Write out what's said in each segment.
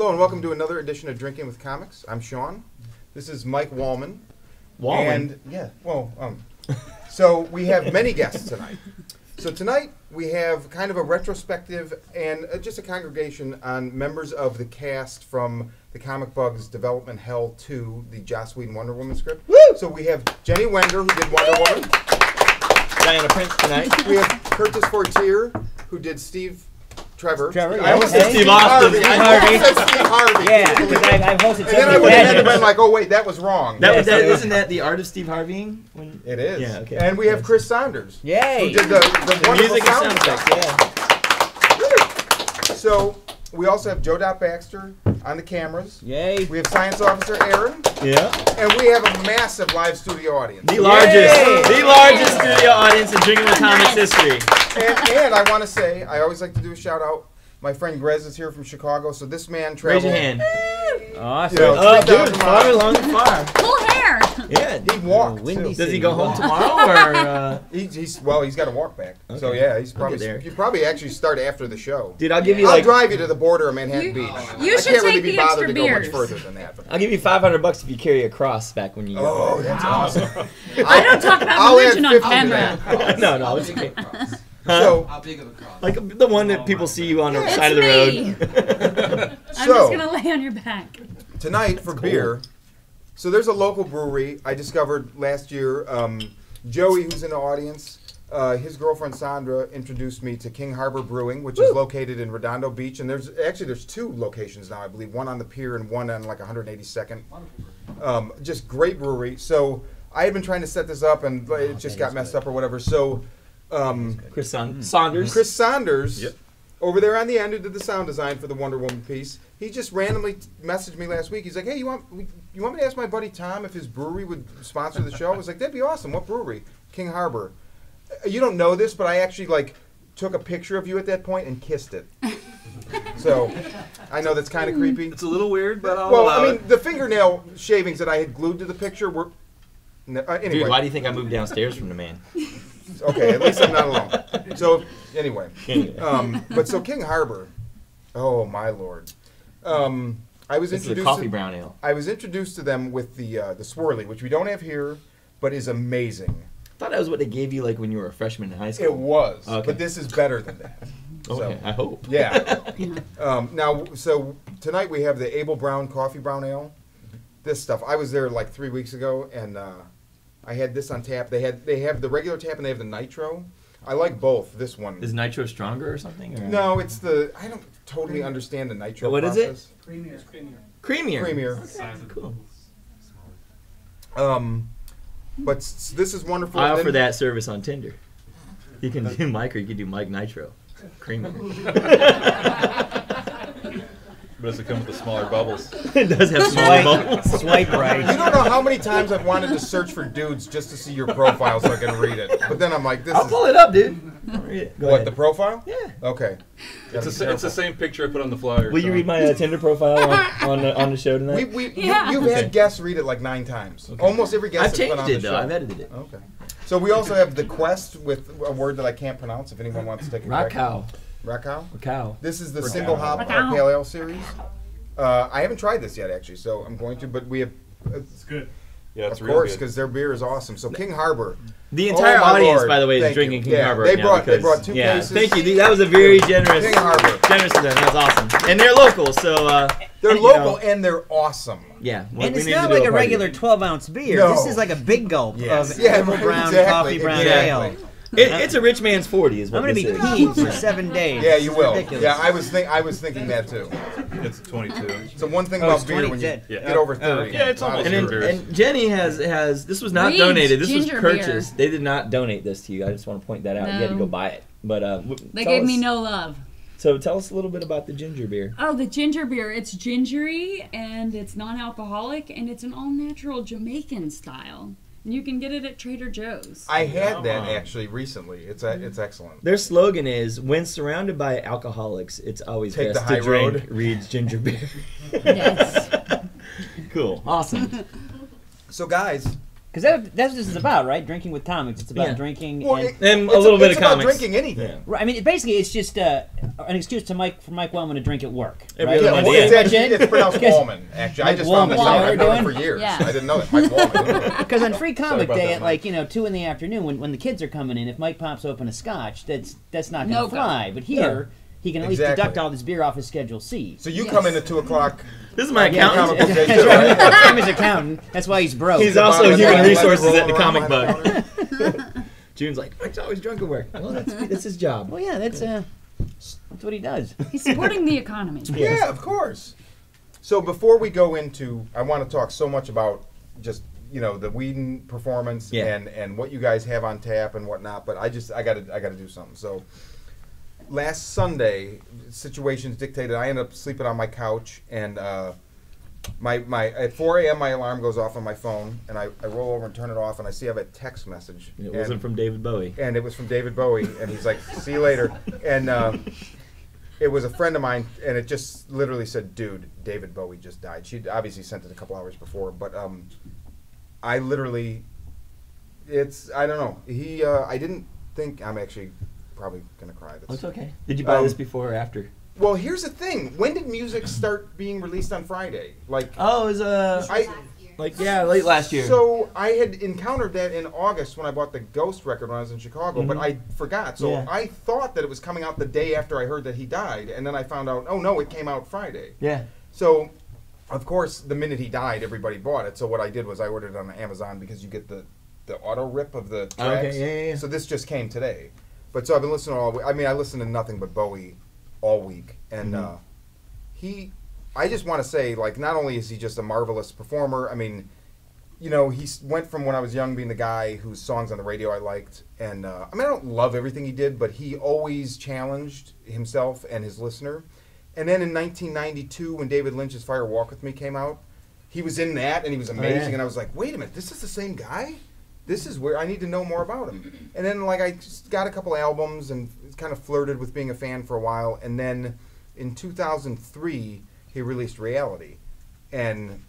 Hello and welcome to another edition of Drinking with Comics. I'm Sean. This is Mike Wallman. So we have many guests tonight. So tonight we have kind of a retrospective and just a congregation on members of the cast from the Comic Bug's Development Hell 2, the Joss Whedon Wonder Woman script. Woo! So we have Jenny Wenger, who did Wonder Woman. Diana Prince tonight. We have Curtis Fortier, who did Trevor. I almost said Steve Austin. Steve Harvey. Yeah, because I've hosted. And then I would have been like, oh wait, that was wrong. Isn't that the art of Steve Harvey? It is. Yeah, okay. And we have Chris Saunders. Yay! Who did the music and sound effects. Yeah. So we also have Joe Dot Baxter on the cameras. Yay! We have Science Officer Aaron. Yeah. And we have a massive live studio audience. The largest studio audience in Drinking with Comics history. And I want to say, I always like to do a shout out. My friend Grez is here from Chicago, so this man traveled. Raise your hand. Awesome. You know, far, long and far. Cool hair. Yeah. He walked. Does he go home tomorrow? Or, he's got to walk back. Okay. So yeah, he'll probably actually start after the show. Dude, I'll drive you to the border of Manhattan Beach. I can't really be bothered to go much further than that. I'll give you $500 if you carry a cross back when you go. Oh, that's awesome. I don't talk about religion on camera. No, it's okay. So, how big of a cross? Like the one that people see you on the side of the road. I'm just gonna lay on your back. Tonight for beer. So there's a local brewery I discovered last year. Joey, who's in the audience, his girlfriend Sandra introduced me to King Harbor Brewing, which is located in Redondo Beach. And there's two locations now, I believe, one on the pier and one on like 182nd. Just great brewery. So I had been trying to set this up, and it just got messed up or whatever. So. Chris Saunders, yep. Over there on the end, who did the sound design for the Wonder Woman piece, he just randomly messaged me last week. He's like, hey, you want me to ask my buddy Tom if his brewery would sponsor the show? I was like, that'd be awesome. What brewery? King Harbor. You don't know this, but I actually took a picture of you at that point and kissed it. So I know that's kind of creepy. It's a little weird, but I mean, the fingernail shavings that I had glued to the picture were... anyway. Dude, why do you think I moved downstairs from the man? Okay, at least I'm not alone. So, anyway. So King Harbor, oh my lord. I was introduced to them with the swirly, which we don't have here, but is amazing. I thought that was what they gave you when you were a freshman in high school. It was, but this is better than that. Okay, so, I hope. Yeah. So tonight we have the Abel Brown Coffee Brown Ale. This stuff, I was there 3 weeks ago, and... I had this on tap. They have the regular tap and they have the nitro. I like both. This one is nitro stronger or something. Or? No, it's the I don't totally understand the nitro. But what process. Is it? Creamier. Okay. Cool. But this is wonderful. I offer that service on Tinder. You can do Mike or you can do Mike Nitro. Creamier. But does it come with the smaller bubbles? It does have smaller bubbles. Swipe right. You don't know how many times I've wanted to search for dudes just to see your profile so I can read it. But then I'm like, this I'll pull it up, dude. Read it. Go ahead. The profile? Yeah. Okay. It's the same picture I put on the flyer. Will you read my Tinder profile on the show tonight? You've had guests read it 9 times. Okay. Almost every guest has been on the show. I've edited it. Okay. So we also have The Quest with a word that I can't pronounce if anyone wants to take a crack. Rakow. This is the single hop pale ale series. I haven't tried this yet, actually, so I'm going to. But we have. It's good. Yeah, it's really good. Of course, because their beer is awesome. So King Harbor. The entire audience, by the way, is drinking King Harbor. They brought two cases. Thank you. That was a very generous. King Harbor. Generous to them. That was awesome. And they're local, so. They're local and they're awesome. Yeah. And it's not a regular 12-ounce beer. No. This is a big gulp of Abel Brown coffee brown ale. It's a rich man's 40, is what I'm going to be peeing for 7 days. Yeah, you will. Ridiculous. Yeah, I was thinking that too. It's 22. So one thing about beer when you get over 30. Yeah, it's almost. And Jenny has this was not donated. This was purchased. Beer. They did not donate this to you. I just want to point that out. No. You had to go buy it. But they gave me no love. So tell us a little bit about the ginger beer. Oh, the ginger beer. It's gingery and it's non-alcoholic and it's an all-natural Jamaican style. You can get it at Trader Joe's. I had that actually recently. It's excellent. Their slogan is, "When surrounded by alcoholics, it's always best to drink Reed's ginger beer." Yes. Cool. Awesome. So guys, because that's what this is about, right? Drinking with comics. It's about drinking and a little bit of comics. It's about drinking anything. Yeah. Right. I mean, basically, it's just an excuse to for Mike Wellman to drink at work. Right? Yeah, well, it's pronounced Wallman, actually. I just found this out. I've known it for years. Yeah. I didn't know that. Mike Wallman. Because on Free Comic Day at like 2 in the afternoon, when the kids are coming in, if Mike pops open a scotch, that's not going to fly. But here, he can at least deduct all this beer off his Schedule C. So you come in at 2 o'clock. This is my accountant. That's right. I'm his accountant. That's why he's broke. He's also human resources at the Comic Bug. June's like, Mike's always drunk at work. Well, that's his job. Well, yeah, that's what he does. He's supporting the economy. Yeah, of course. So before we go into, I want to talk so much about just the Whedon performance and what you guys have on tap and whatnot. But I gotta do something. So last Sunday, situations dictated. I ended up sleeping on my couch and my at 4 a.m. my alarm goes off on my phone and I roll over and turn it off and I see I have a text message. It wasn't from David Bowie. And it was from David Bowie and he's like, see you later. And it was a friend of mine and it just literally said, dude, David Bowie just died. She'd obviously sent it a couple hours before, but I literally, I don't know. He, I didn't think, I'm actually probably gonna cry. Oh, it's okay. Did you buy this before or after? Well, here's the thing. When did music start being released on Friday? Like oh, it was late last year. So I had encountered that in August when I bought the Ghost record when I was in Chicago, but I forgot. So I thought that it was coming out the day after I heard that he died, and then I found out, oh no, it came out Friday. Yeah. So, of course, the minute he died, everybody bought it. So what I did was I ordered it on Amazon because you get the auto rip of the tracks. Okay, yeah. So this just came today, but so I've been listening all. I mean, I listened to nothing but Bowie all week, and I just want to say, like, not only is he just a marvelous performer, I mean, he went from when I was young being the guy whose songs on the radio I liked, and I mean, I don't love everything he did, but he always challenged himself and his listener. And then in 1992, when David Lynch's Fire Walk With Me came out, he was in that, and he was amazing, and I was like, wait a minute, this is the same guy? This is where I need to know more about him. And then, like, I just got a couple albums and kind of flirted with being a fan for a while. And then in 2003, he released Reality. And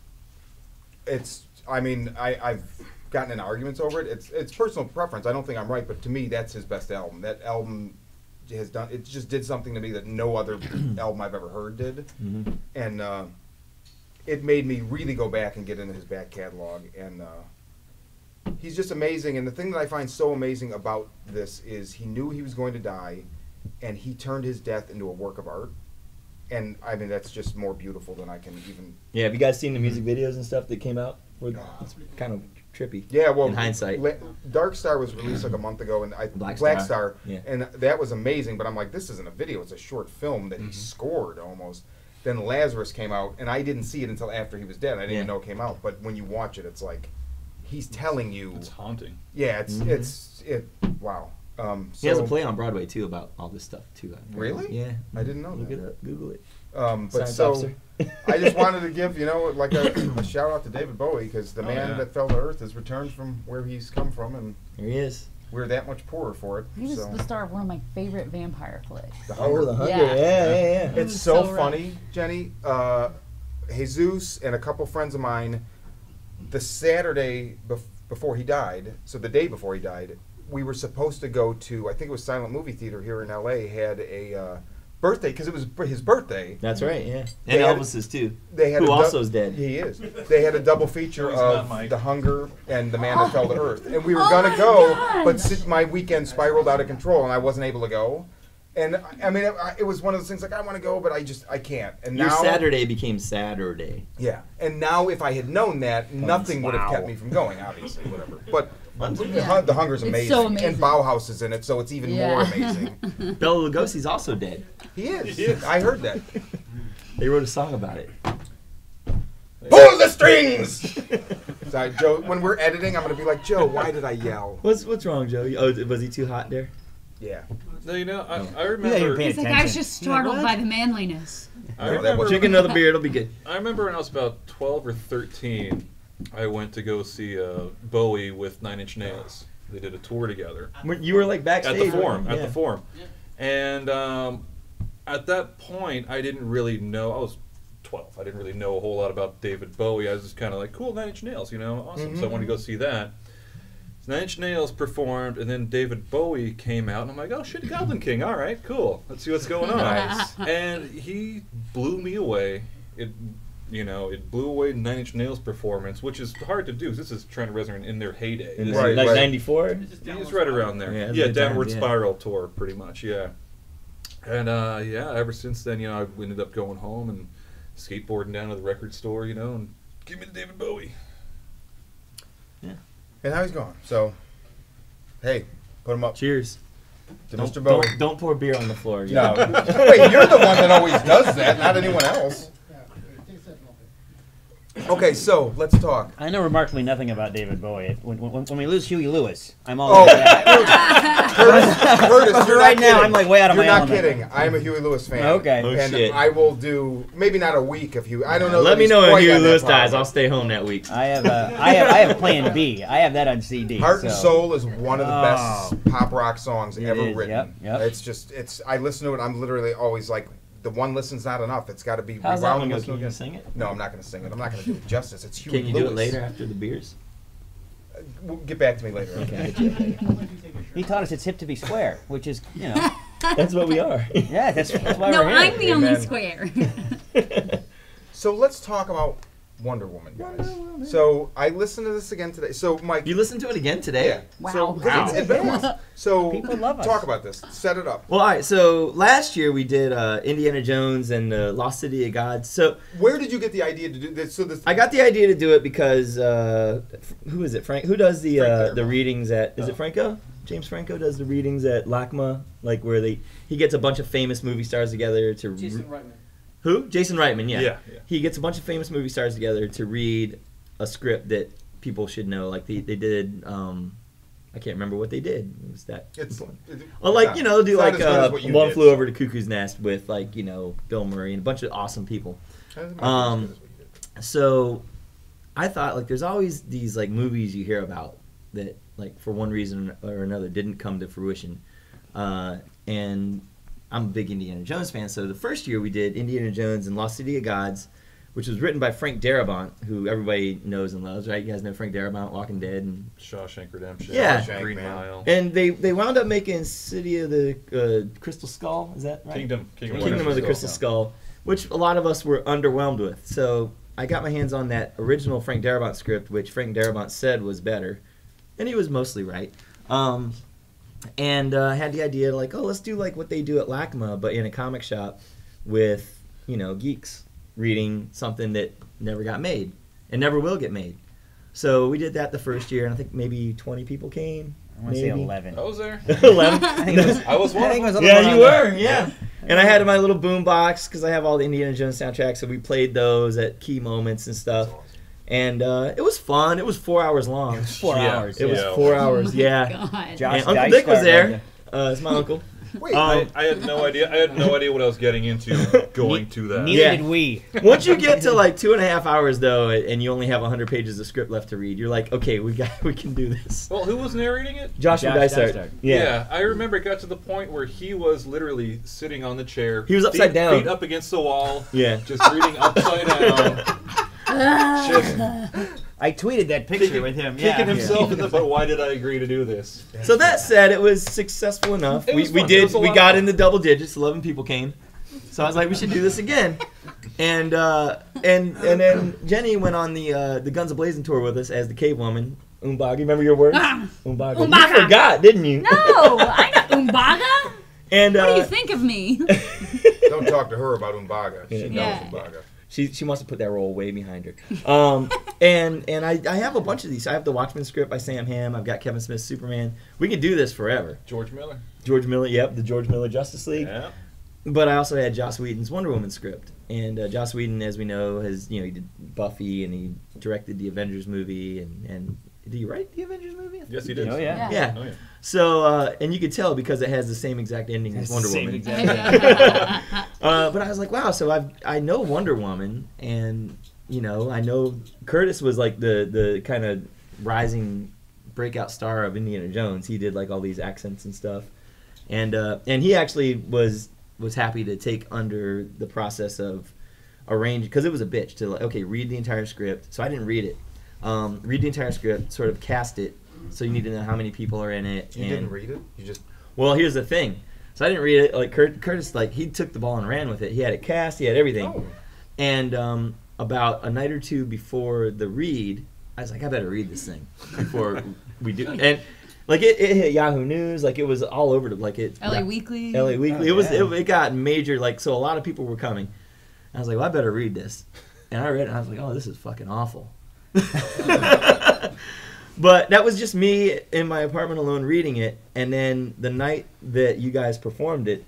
it's, I mean, I've gotten in arguments over it. It's personal preference. I don't think I'm right, but to me, that's his best album. That album has done, it just did something to me that no other album I've ever heard did. Mm-hmm. And it made me really go back and get into his back catalog. And he's just amazing, and the thing that I find so amazing about this is he knew he was going to die, and he turned his death into a work of art. And I mean, that's just more beautiful than I can even. Yeah, have you guys seen the music videos and stuff that came out? It's kind of trippy. Yeah, well, in hindsight, Dark Star was released like a month ago, and Black Star, and that was amazing. But I'm like, this isn't a video; it's a short film that he scored almost. Then Lazarus came out, and I didn't see it until after he was dead. I didn't even know it came out. But when you watch it, it's like. He's telling you. It's haunting. Yeah, wow. So he has a play on Broadway too about all this stuff too. Really? Yeah. I didn't know. Look it up. Google it. But so, I just wanted to give like a shout out to David Bowie because the man that fell to earth has returned from where he's come from, and here he is. We're that much poorer for it. He was the star of one of my favorite vampire plays. The Hunger. Yeah. It's so funny, Jenny. Jesus and a couple friends of mine. The Saturday before he died, so the day before he died, we were supposed to go to, I think it was Silent Movie Theater here in LA, had a birthday, because it was his birthday. That's right, yeah. And Elvis's too, who also is dead. He is. They had a double feature of The Hunger and The Man That Fell to Earth. And we were going to go, but my weekend spiraled out of control, and I wasn't able to go. And, I mean, it was one of those things, like, I want to go, but I can't. And now, your Saturday became Saturday. Yeah. And now, if I had known that, nothing would have kept me from going, obviously, whatever. But The Hunger's amazing. It's so amazing. And Bauhaus is in it, so it's even more amazing. Bela Lugosi's also dead. He is. I heard that. They wrote a song about it. Pull the strings! Sorry, Joe, when we're editing, I'm going to be like, Joe, why did I yell? What's wrong, Joe? Oh, was he too hot there? Yeah. No, I remember. He's like, I was just startled by the manliness. I remember. Drink another beer, it'll be good. I remember when I was about 12 or 13, I went to go see Bowie with Nine Inch Nails. They did a tour together. You were like backstage at the Forum. At the Forum, and at that point, I didn't really know. I was 12. I didn't really know a whole lot about David Bowie. I was just kind of like, cool, Nine Inch Nails, awesome. So I wanted to go see that. Nine Inch Nails performed, and then David Bowie came out, and I'm like, oh shit, Goblin King, all right, cool. Let's see what's going on. Nice. And he blew me away. It blew away Nine Inch Nails' performance, which is hard to do, because this is Trent Reznor in their heyday. Right, like 94? He's right around there. Yeah, Downward Spiral tour, pretty much, yeah. And, ever since then, I ended up going home and skateboarding down to the record store, and give me the David Bowie. Yeah. And now he's gone. So, hey, put him up. Cheers. To Mr. Bowie. Don't pour beer on the floor. No. Wait, you're the one that always does that, not anyone else. Okay, so let's talk. I know remarkably nothing about David Bowie. When we lose Huey Lewis, I'm all over that. Curtis, you're right now. I'm like way out of my element. You're not kidding. I'm a Huey Lewis fan. Okay, and I will do maybe not a week of Huey. I don't know. Let me know if Huey Lewis dies. I'll stay home that week. I have Plan B. I have that on CD. Heart and Soul is one of the best pop rock songs ever written. Yep. It's I listen to it. I'm literally always like. The one listen's not enough. It's got to be rewound. Can you sing it? No, I'm not going to sing it. I'm not going to do it justice. It's Huey Lewis. Can you do it later after the beers? We'll get back to me later. Okay. He taught us it's hip to be square, which is, that's what we are. Yeah, that's why we're here. No, I'm the only square. So let's talk about Wonder Woman, guys. So I listened to this again today. So Mike, you listened to it again today? Yeah. Wow. It's been a while. So people love us. Talk about this. Set it up. Well, all right. So last year we did Indiana Jones and the Lost City of Gods. So where did you get the idea to do this? I got the idea to do it because who is it? Frank? Who does the readings at? Is it Franco? James Franco does the readings at LACMA, like where he gets a bunch of famous movie stars together to. Jason Reitman. Who? Jason Reitman, yeah. He gets a bunch of famous movie stars together to read a script that people should know. Like, they did, I can't remember what they did. It was that. Do like One Flew Over the Cuckoo's Nest with, Bill Murray and a bunch of awesome people. So I thought, there's always these, movies you hear about that, for one reason or another didn't come to fruition. And I'm a big Indiana Jones fan, so the first year we did Indiana Jones and Lost City of Gods, which was written by Frank Darabont, who everybody knows and loves, right? You guys know Frank Darabont, Walking Dead, and Shawshank Redemption, Green Mile. And they wound up making City of the Crystal Skull, is that right? Kingdom of the Crystal Skull, which a lot of us were underwhelmed with. So I got my hands on that original Frank Darabont script, which Frank Darabont said was better, and he was mostly right. And I had the idea, let's do what they do at LACMA, but in a comic shop with, geeks reading something that never got made and never will get made. So we did that the first year, and I think maybe 20 people came. I want to say 11. I was there. 11? I was one. Yeah, you were, yeah. And I had my little boom box because I have all the Indiana Jones soundtracks, so we played those at key moments and stuff. And it was fun. It was 4 hours long. It was four hours. And Uncle Dick was there. It's my uncle. Wait, I had no idea. I had no idea what I was getting into going to that. Neither did we. Once you get to 2.5 hours though, and you only have 100 pages of script left to read, you're like, okay, we can do this. Well, who was narrating it? Joshua Dysart. Yeah, I remember it got to the point where he was literally sitting on the chair. He was upside down, feet up against the wall. Yeah, just reading upside down. I tweeted that picture with him. Kicking himself in the butt. Why did I agree to do this? So that said, it was successful enough. We got in the double digits. 11 people came. So I was like, we should do this again. And then Jenny went on the Guns of Blazing tour with us as the cave woman. Umbaga, remember your words? Umbaga. You forgot, didn't you? No, I got Umbaga. And what do you think of me? Don't talk to her about Umbaga. She knows Umbaga. She wants to put that role way behind her. And I have a bunch of these. I have the Watchmen script by Sam Hamm. I've got Kevin Smith's Superman. We can do this forever. George Miller. George Miller, yep. The George Miller Justice League. Yeah. But I also had Joss Whedon's Wonder Woman script. And Joss Whedon, as we know, has, he did Buffy and he directed the Avengers movie. And did he write the Avengers movie? Yes, he did. Oh, yeah. Oh, yeah. So, and you could tell because it has the same exact ending as Wonder Woman. But I was like, wow, so I know Wonder Woman, and, I know Curtis was like the kind of rising breakout star of Indiana Jones. He did all these accents and stuff. And he actually was happy to take under the process of arranging, because it was a bitch to read the entire script. So I didn't read it. Read the entire script, sort of cast it, so you need to know how many people are in it. You didn't read it? You just... Well, here's the thing. So I didn't read it. Like Curtis, like he took the ball and ran with it. He had it cast. He had everything. Oh. And about a night or two before the read, I was like, I better read this thing before we do. And like it hit Yahoo News. Like it was all over. Like it. LA Weekly. LA Weekly. Oh, it was. Yeah. It got major. Like so, a lot of people were coming. And I was like, well, I better read this. And I read it. And I was like, oh, this is fucking awful. But that was just me in my apartment alone reading it, and then the night that you guys performed it,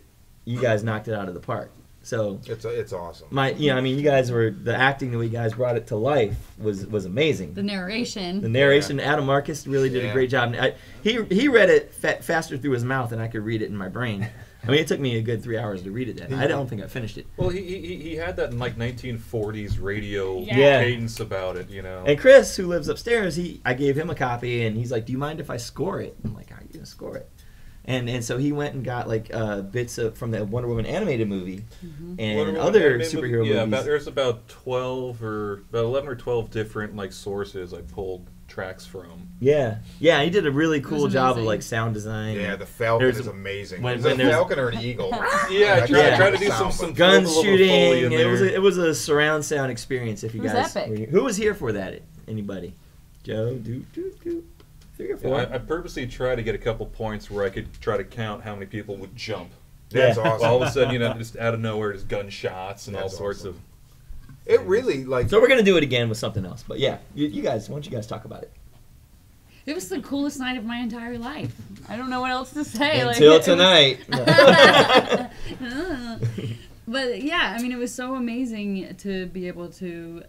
you guys knocked it out of the park. So it's awesome. You know, I mean, you guys were the acting that you guys brought it to life was amazing. The narration, yeah. Adam Marcus really did a great job. He read it faster through his mouth than I could read it in my brain. I mean, it took me a good 3 hours to read it. I don't think I finished it. Well, he had that in like 1940s radio cadence about it, you know. And Chris, who lives upstairs, I gave him a copy, and he's like, "Do you mind if I score it?" I'm like, "How are you gonna score it?" And so he went and got like bits from the Wonder Woman animated movie and other superhero movies. Yeah, there's about 11 or 12 different like sources I pulled tracks from. Yeah, he did a really cool job of like sound design. Yeah, the Falcon is amazing. When there's a Falcon or an eagle. I tried to do some gun shooting. It was a surround sound experience. If you guys, who was here for that? Anybody? Joe, do 3 or 4. Yeah, I purposely tried to get a couple points where I could try to count how many people would jump. That's awesome. All of a sudden, you know, just out of nowhere, there's gunshots and all sorts of. It really, like... So we're going to do it again with something else. But yeah, you guys, why don't you guys talk about it? It was the coolest night of my entire life. I don't know what else to say. Until tonight. But yeah, I mean, it was so amazing to be able to...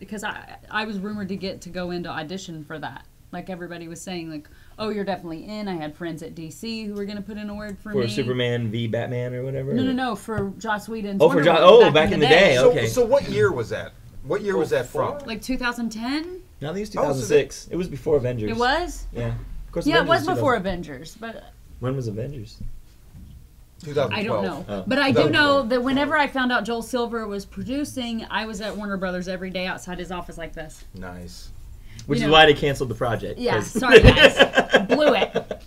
Because I was rumored to get to go in to audition for that. Like everybody was saying, like, oh, you're definitely in. I had friends at DC who were going to put in a word for me. For Superman v. Batman or whatever? No, for Joss Whedon's Wonder Woman. Oh, back in the day. Okay. So what year was that? What year was that from? Like 2010? No, I think it was 2006. It was before Avengers. It was? Yeah. Of course. Yeah, Avengers it was before Avengers. But when was Avengers? 2012. I don't know. Oh. But I do know that whenever I found out Joel Silver was producing, I was at Warner Brothers every day outside his office like this. Nice. Which is why they canceled the project. Yeah, sorry guys, blew it.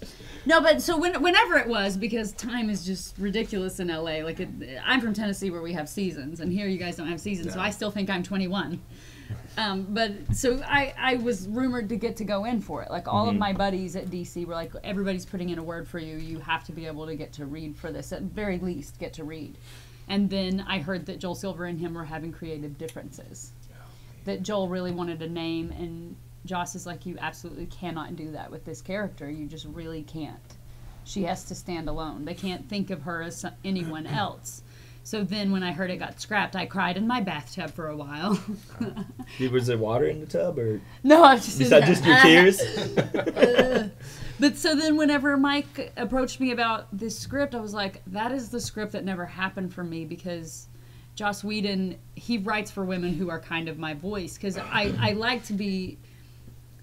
No, but so whenever it was, because time is just ridiculous in LA. Like I'm from Tennessee where we have seasons, and here you guys don't have seasons, so I still think I'm 21. But so I was rumored to get to go in for it. Like all of my buddies at DC were like, everybody's putting in a word for you. You have to be able to get to read for this, at very least get to read. And then I heard that Joel Silver and him were having creative differences. That Joel really wanted a name, and Joss is like, you absolutely cannot do that with this character. You just really can't. She has to stand alone. They can't think of her as anyone else. So then when I heard it got scrapped, I cried in my bathtub for a while. Was there water in the tub? Or no, I was just... Is that just your tears? But so then whenever Mike approached me about this script, I was like, that is the script that never happened for me, because... Joss Whedon, he writes for women who are kind of my voice, because I like to be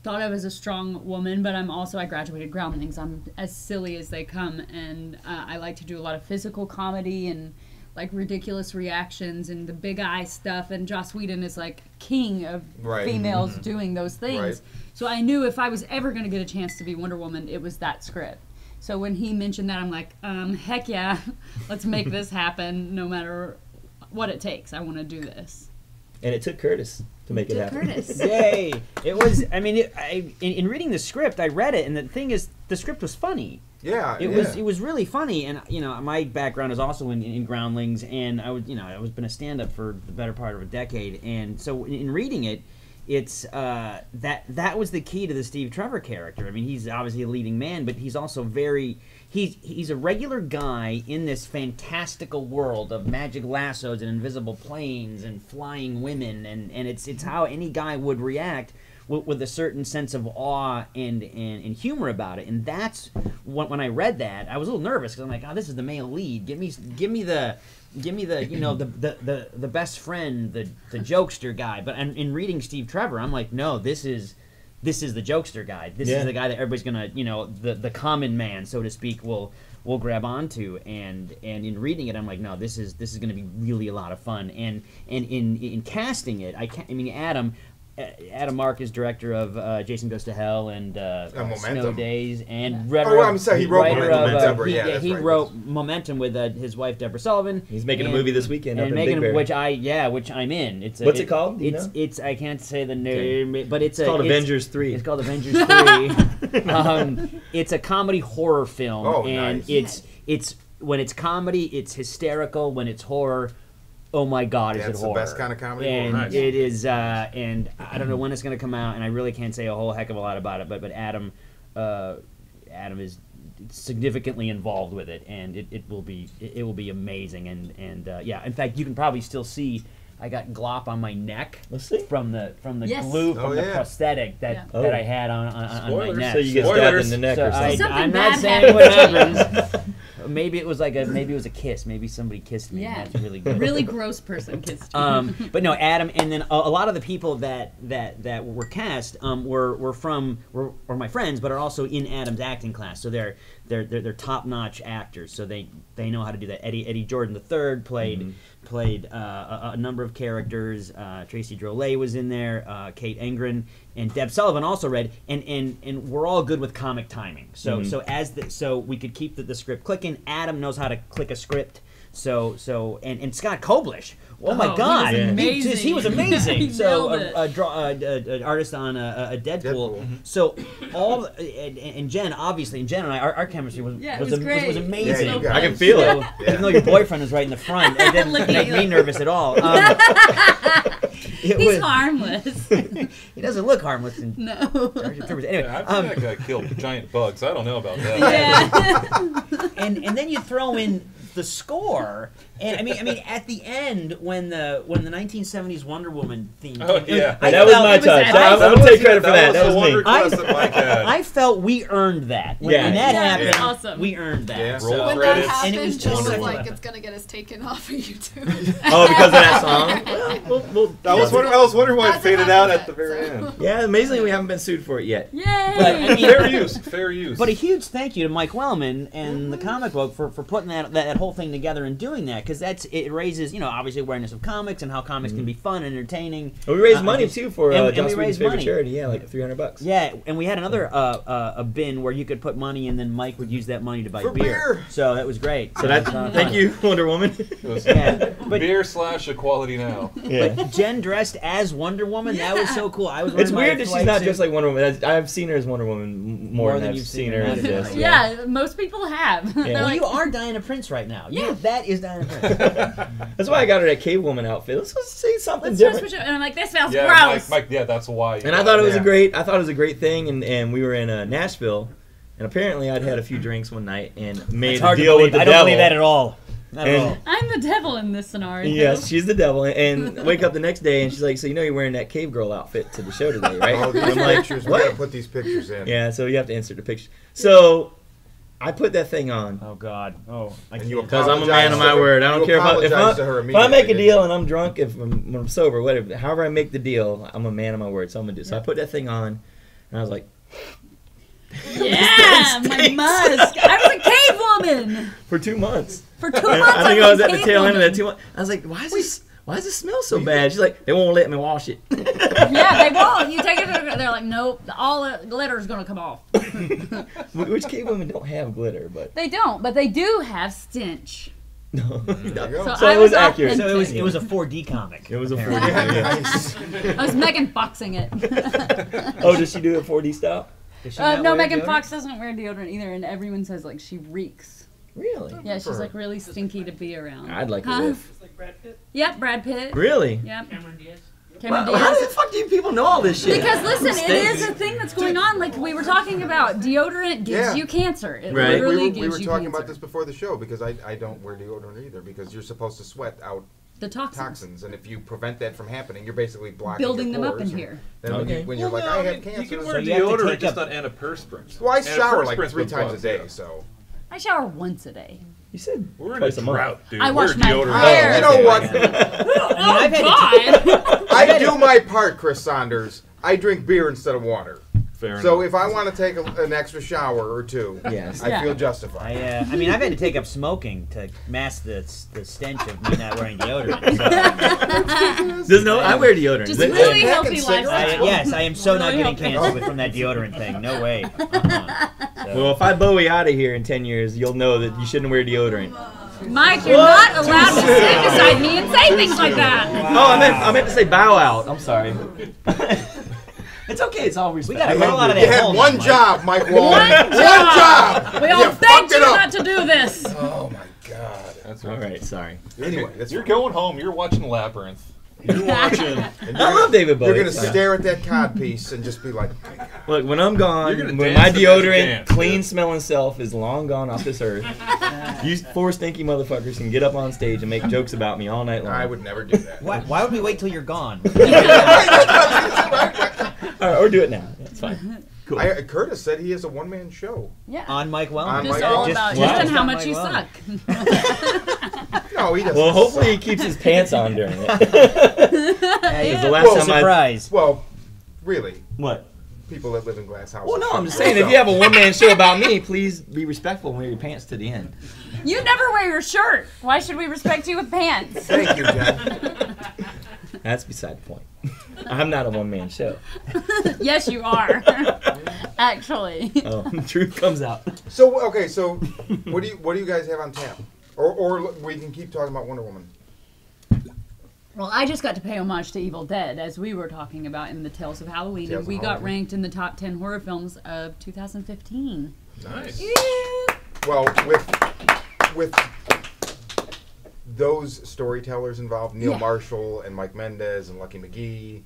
thought of as a strong woman, but I graduated Groundlings. I'm as silly as they come, and I like to do a lot of physical comedy and like ridiculous reactions and the big eye stuff, and Joss Whedon is like king of females doing those things. So I knew if I was ever going to get a chance to be Wonder Woman, it was that script. So when he mentioned that, I'm like, heck yeah, let's make this happen no matter what it takes. I want to do this. And it took Curtis to make it happen. Yay! It was, I mean, in reading the script, I read it, and the thing is, the script was funny. Yeah, it was really funny, and you know, my background is also in Groundlings, and I was been a stand-up for the better part of a decade, and so in reading it, it's that was the key to the Steve Trevor character. I mean, he's obviously a leading man, but he's also very... He's a regular guy in this fantastical world of magic lassos and invisible planes and flying women, and it's how any guy would react with a certain sense of awe and humor about it. And that's when I read that, I was a little nervous because I'm like, oh, this is the male lead. Give me the you know, the best friend, the jokester guy. But in reading Steve Trevor, I'm like, no, this is the jokester guy. This is the guy that everybody's gonna, you know, the common man, so to speak, will grab onto. And in reading it, I'm like, no, this is gonna be really a lot of fun. And in casting it, I mean, Adam, Adam Marcus, director of Jason Goes to Hell and Snow Days, and he wrote Momentum with his wife Deborah Sullivan. He's making a movie this weekend, which I'm in. It's what's it called? I can't say the name, but it's called Avengers 3. It's called Avengers 3. It's a comedy horror film, it's when it's comedy, it's hysterical. When it's horror, oh my God, is it horror? That's the best kind of comedy. And it is, and I don't know when it's going to come out, and I really can't say a whole heck of a lot about it. But Adam is significantly involved with it, and it will be amazing. And in fact, you can probably still see. I got glop on my neck from the glue from the prosthetic that I had on my neck. So you get stabbed in the neck or something. I'm not saying what happens. Maybe it was a kiss. Maybe somebody kissed me. Yeah, and that's really good. Really gross person kissed me. But no, Adam, and then a lot of the people that were cast were my friends, but are also in Adam's acting class. So they're top-notch actors. So they know how to do that. Eddie Jordan III played a number of characters. Tracy Drolet was in there. Kate Engren and Deb Sullivan also read. And we're all good with comic timing. So we could keep the script clicking. Adam knows how to click a script. So and Scott Koblish. Oh my God! He was amazing. He so an artist on a Deadpool. Mm-hmm. So all and Jen obviously, and Jen and I, our chemistry was amazing. Yeah, I can feel it. Even though your boyfriend was right in the front, it didn't make me nervous at all. He's harmless. He doesn't look harmless. No. Anyway, I think I killed giant bugs. I don't know about that. Yeah. and then you throw in the score, and I mean, at the end when the 1970s Wonder Woman theme. Oh yeah, that was my touch. I'll take credit for that. That was me. I felt we earned that. When that happened, awesome. We earned that. Yeah. So when that happened, and it was just like it's gonna get us taken off of YouTube. Oh, because of that song. I was wondering why it faded out at the very end. Yeah, amazingly we haven't been sued for it yet. Yay! Fair use. But a huge thank you to Mike Wellman and the comic book for putting that whole thing together and doing that, because it raises, obviously awareness of comics and how comics can be fun and entertaining. And we raised money too for Joss Whedon's favorite charity, $300. Yeah, and we had another a bin where you could put money, and then Mike would use that money to buy beer. So that was great. So that's thank you, Wonder Woman. Beer / equality now. Yeah. But Jen dressed as Wonder Woman. Yeah. That was so cool. It's weird that she's not dressed like Wonder Woman. I've seen her as Wonder Woman more than I've seen her as this. Yeah, most people have. Well, you are Diana Prince right now. Yeah, that is Diana Prince. That's why I got her that Catwoman outfit. Let's go see something different. And I'm like, this sounds gross. Mike, that's why. And I thought it was a great thing. And we were in Nashville, and apparently I'd had a few drinks one night and made a deal with the devil. I don't believe that at all. I'm the devil in this scenario. Yes, she's the devil. And wake up the next day, and she's like, "So you're wearing that cave girl outfit to the show today, right?" I'm like, "What?" We gotta put these pictures in. Yeah, so you have to insert the picture. So I put that thing on. Oh God! Oh, because I'm a man of my word. I don't care if I make a deal and I'm drunk, when I'm sober, whatever. However I make the deal, I'm a man of my word, so I'm gonna do it. So I put that thing on, and I was like, "Yeah, my musk! I was a cave woman for 2 months." For 2 months, I think I was at the tail end of that 2 months. I was like, why does it smell so bad? She's like, they won't let me wash it. Yeah, they won't. You take it to they're like, nope, all the glitter's going to come off. Which cave women don't have glitter, but... They don't, but they do have stench. No. So it was accurate. So it was a 4D comic. It was a 4D comic. Yeah. I was Megan Foxing it. Oh, does she do it 4D style? No, Megan Fox doesn't wear deodorant either, and everyone says, like, she reeks. Really? Yeah, she's like really stinky to be around. I'd like to live. Like Brad Pitt? Yep, Brad Pitt. Really? Yep. Cameron Diaz. Well, how the fuck do you people know all this shit? Because listen, it is a thing that's going on. Like we were talking about, deodorant gives you cancer. It literally gives you cancer. We were talking about this before the show because I don't wear deodorant either because you're supposed to sweat out the toxins, and if you prevent that from happening, you're basically blocking building your them up in here. Then when you have cancer, you can wear deodorant just on antiperspirants. Well, I shower like 3 times a day, so. I shower once a day. You said we're in a drought, dude. I wash my hair. You know what? Oh, God. I do my part, Chris Saunders. I drink beer instead of water. Fair so enough. If I want to take an extra shower or two, I feel justified. I've had to take up smoking to mask the stench of me not wearing deodorant. So. There's no, I wear deodorant. Just really healthy lifestyle. Yes, I am so really not getting canceled from that deodorant thing. No way. So. Well, if I Bowie out of here in 10 years, you'll know that you shouldn't wear deodorant. Mike, you're what? Not allowed to sit beside me and say things like that. Wow. Oh, I meant to say bow out. I'm sorry. It's okay. It's all respect. We got a whole lot of that. You had one job, Mike Wall. One job. We all begged you not to do this. Oh my God. That's all right. Sorry. Anyway, you're going home. You're watching Labyrinth. You're watching. I love David Bowie. You're gonna stare at that codpiece and just be like, oh my God. Look, when I'm gone, when my deodorant, clean-smelling self is long gone off this earth, you four stinky motherfuckers can get up on stage and make jokes about me all night long. I would never do that. Why would we wait till you're gone? Right, or do it now. That's fine. Cool. Curtis said he is a one-man show. Yeah. On Mike Wellman. Just all about just on how much you suck. No, he doesn't. Well, hopefully he keeps his pants on during it. Yeah. The last time surprise. Well, really. What? People that live in glass houses. Well, no, I'm just saying if you have a one-man show about me, please be respectful and wear your pants to the end. You never wear your shirt. Why should we respect you with pants? Thank you, John. That's beside the point. I'm not a one-man show. Yes, you are. Actually. Oh, truth comes out. So okay, so what do you guys have on tap? Or we can keep talking about Wonder Woman. Well, I just got to pay homage to Evil Dead, as we were talking about in the Tales of Halloween, and we got ranked in the top 10 horror films of 2015. Nice. Yeah. Well, with those storytellers involved, Neil Marshall and Mike Mendez and Lucky McGee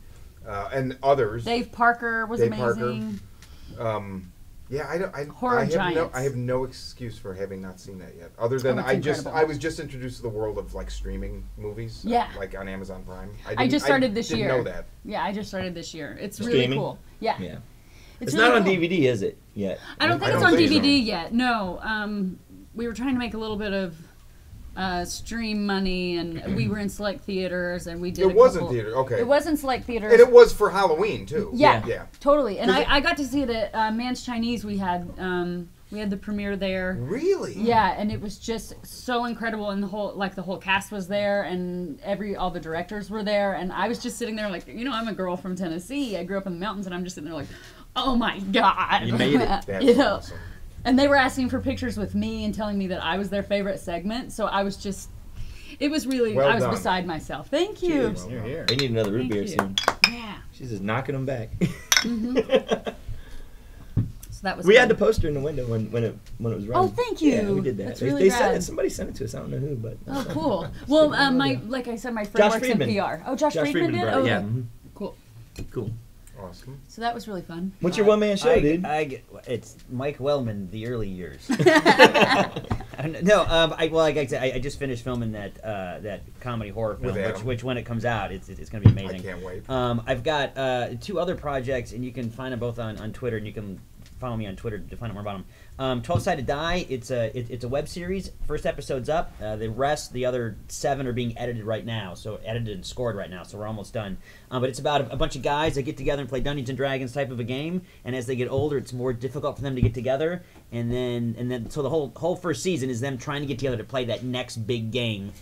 and others. Dave Parker was amazing. Parker. Yeah, I have no excuse for having not seen that yet. Other than I was just introduced to the world of like streaming movies. Yeah. Like on Amazon Prime. I just started this year. I didn't know that. Yeah, I just started this year. It's streaming? Really cool. Yeah. Yeah. It's really not cool. On DVD, is it? Yet. I don't think it's on DVD yet. No. We were trying to make a little bit of stream money, and we were in select theaters, and we did. It wasn't theater, okay. It wasn't select theaters, and it was for Halloween too. Yeah, yeah, totally. And I got to see it at Man's Chinese. We had the premiere there. Really? Yeah, and it was just so incredible, and the whole cast was there, and all the directors were there, and I was just sitting there like, you know, I'm a girl from Tennessee. I grew up in the mountains, and I'm just sitting there like, oh my God, you made it. That's awesome. And they were asking for pictures with me and telling me that I was their favorite segment. So I was just, it was really, well I was done. Beside myself. Thank you. Well you're here. We need another root beer soon. Yeah. She's just knocking them back. Mm-hmm. So that was. We had the poster in the window when it was running. Oh, thank you. Yeah, we did that. That's really rad. Somebody sent it to us. I don't know who, but. Oh, cool. Well, like I said, my friend works in PR. Oh, Josh Friedman did. Oh, yeah. Mm-hmm. Cool. Cool. Awesome. So that was really fun. What's your one-man show, dude? It's Mike Wellman, The Early Years. I just finished filming that comedy horror film, which when it comes out, it's going to be amazing. I can't wait. I've got two other projects, and you can find them both on Twitter, and you can follow me on Twitter to find out more about them. 12-Sided Die, it's a web series. First episode's up. The other 7 are being edited right now, so edited and scored right now, so we're almost done. But it's about a bunch of guys that get together and play Dungeons and Dragons type of a game, and as they get older, it's more difficult for them to get together, and then so the whole first season is them trying to get together to play that next big game.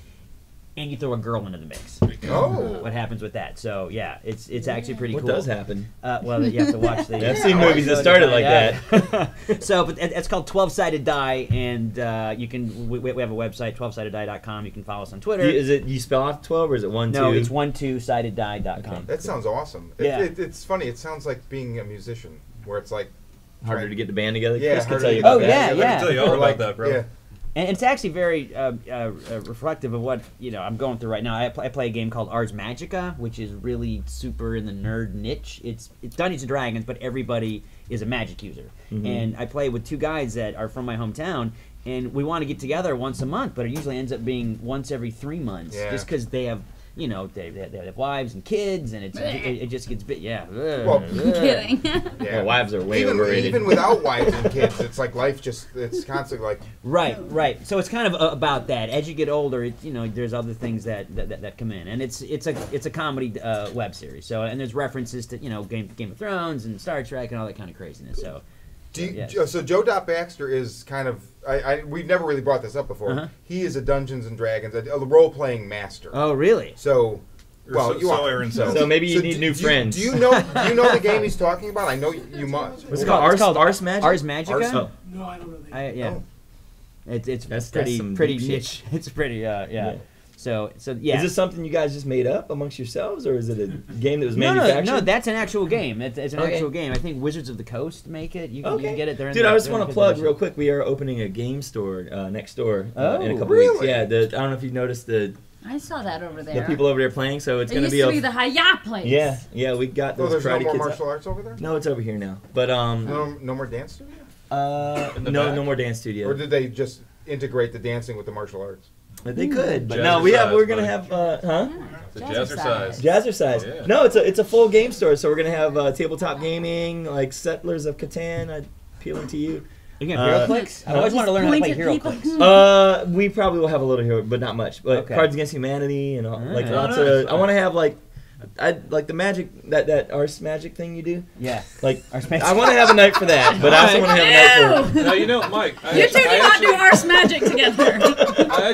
And you throw a girl into the mix. Oh. What happens with that? So, yeah, it's actually pretty cool. What does happen? Well, you have to watch the... I've seen movies that started like that. So, but it's called 12-Sided Die, and you can... We have a website, 12sideddie.com. You can follow us on Twitter. You spell off 12, or is it 1-2? No, it's 12sideddie.com. Okay. That sounds awesome. Yeah. It's funny. It sounds like being a musician, where it's like... Harder to get the band together? Yeah, I can tell you all about that, bro. Yeah. And it's actually very reflective of what I'm going through right now. I play a game called Ars Magica, which is really super in the nerd niche. It's Dungeons and Dragons, but everybody is a magic user. Mm-hmm. And I play with two guys that are from my hometown, and we want to get together once a month, but it usually ends up being once every 3 months, just because they have... they have wives and kids, and it just gets bit. Yeah. Well, I'm kidding. Yeah. Well, wives are way overrated. Even without wives and kids, it's like life it's constantly like. Right. So it's kind of about that. As you get older, there's other things that come in, and it's a comedy web series. So and there's references to Game of Thrones and Star Trek and all that kind of craziness. So. So Joe Dot Baxter is kind of we've never really brought this up before. He is a Dungeons and Dragons, a role playing master. Oh really? So Well, so maybe you need new friends. Do you know the game he's talking about? I know you must. What's it called? It's called Ars Magica. Ars Magica? Oh. No, I don't know. Yeah. Oh. It's pretty niche. It's pretty yeah. So yeah. Is this something you guys just made up amongst yourselves, or is it a game that was manufactured? No, that's an actual game. It's an actual game. I think Wizards of the Coast make it. You can get it there. Dude, I just want to plug real quick. We are opening a game store next door in a couple weeks. Yeah, I don't know if you noticed the. I saw that over there. The people over there playing, so it's going to be the Hayah place. Yeah, we got those karate kids. No more martial arts over there. No, it's over here now. But no more dance studio. No more dance studio. Or did they just integrate the dancing with the martial arts? They could, but no, we're going to have It's a jazzercise. Jazzercise. Yeah. No, it's a full game store, so we're going to have tabletop gaming, like Settlers of Catan, I appealing to you. Again, HeroClix? I always wanted to learn how to play HeroClix. We probably will have a little hero, but not much. Like Cards Against Humanity and all, lots of. I want to have like the magic that Ars Magic thing you do. Yeah, like Ars Magic. I want to have a night for that, but I also want to have a night for. No, you know, Mike. You two do not do Ars Magic together. I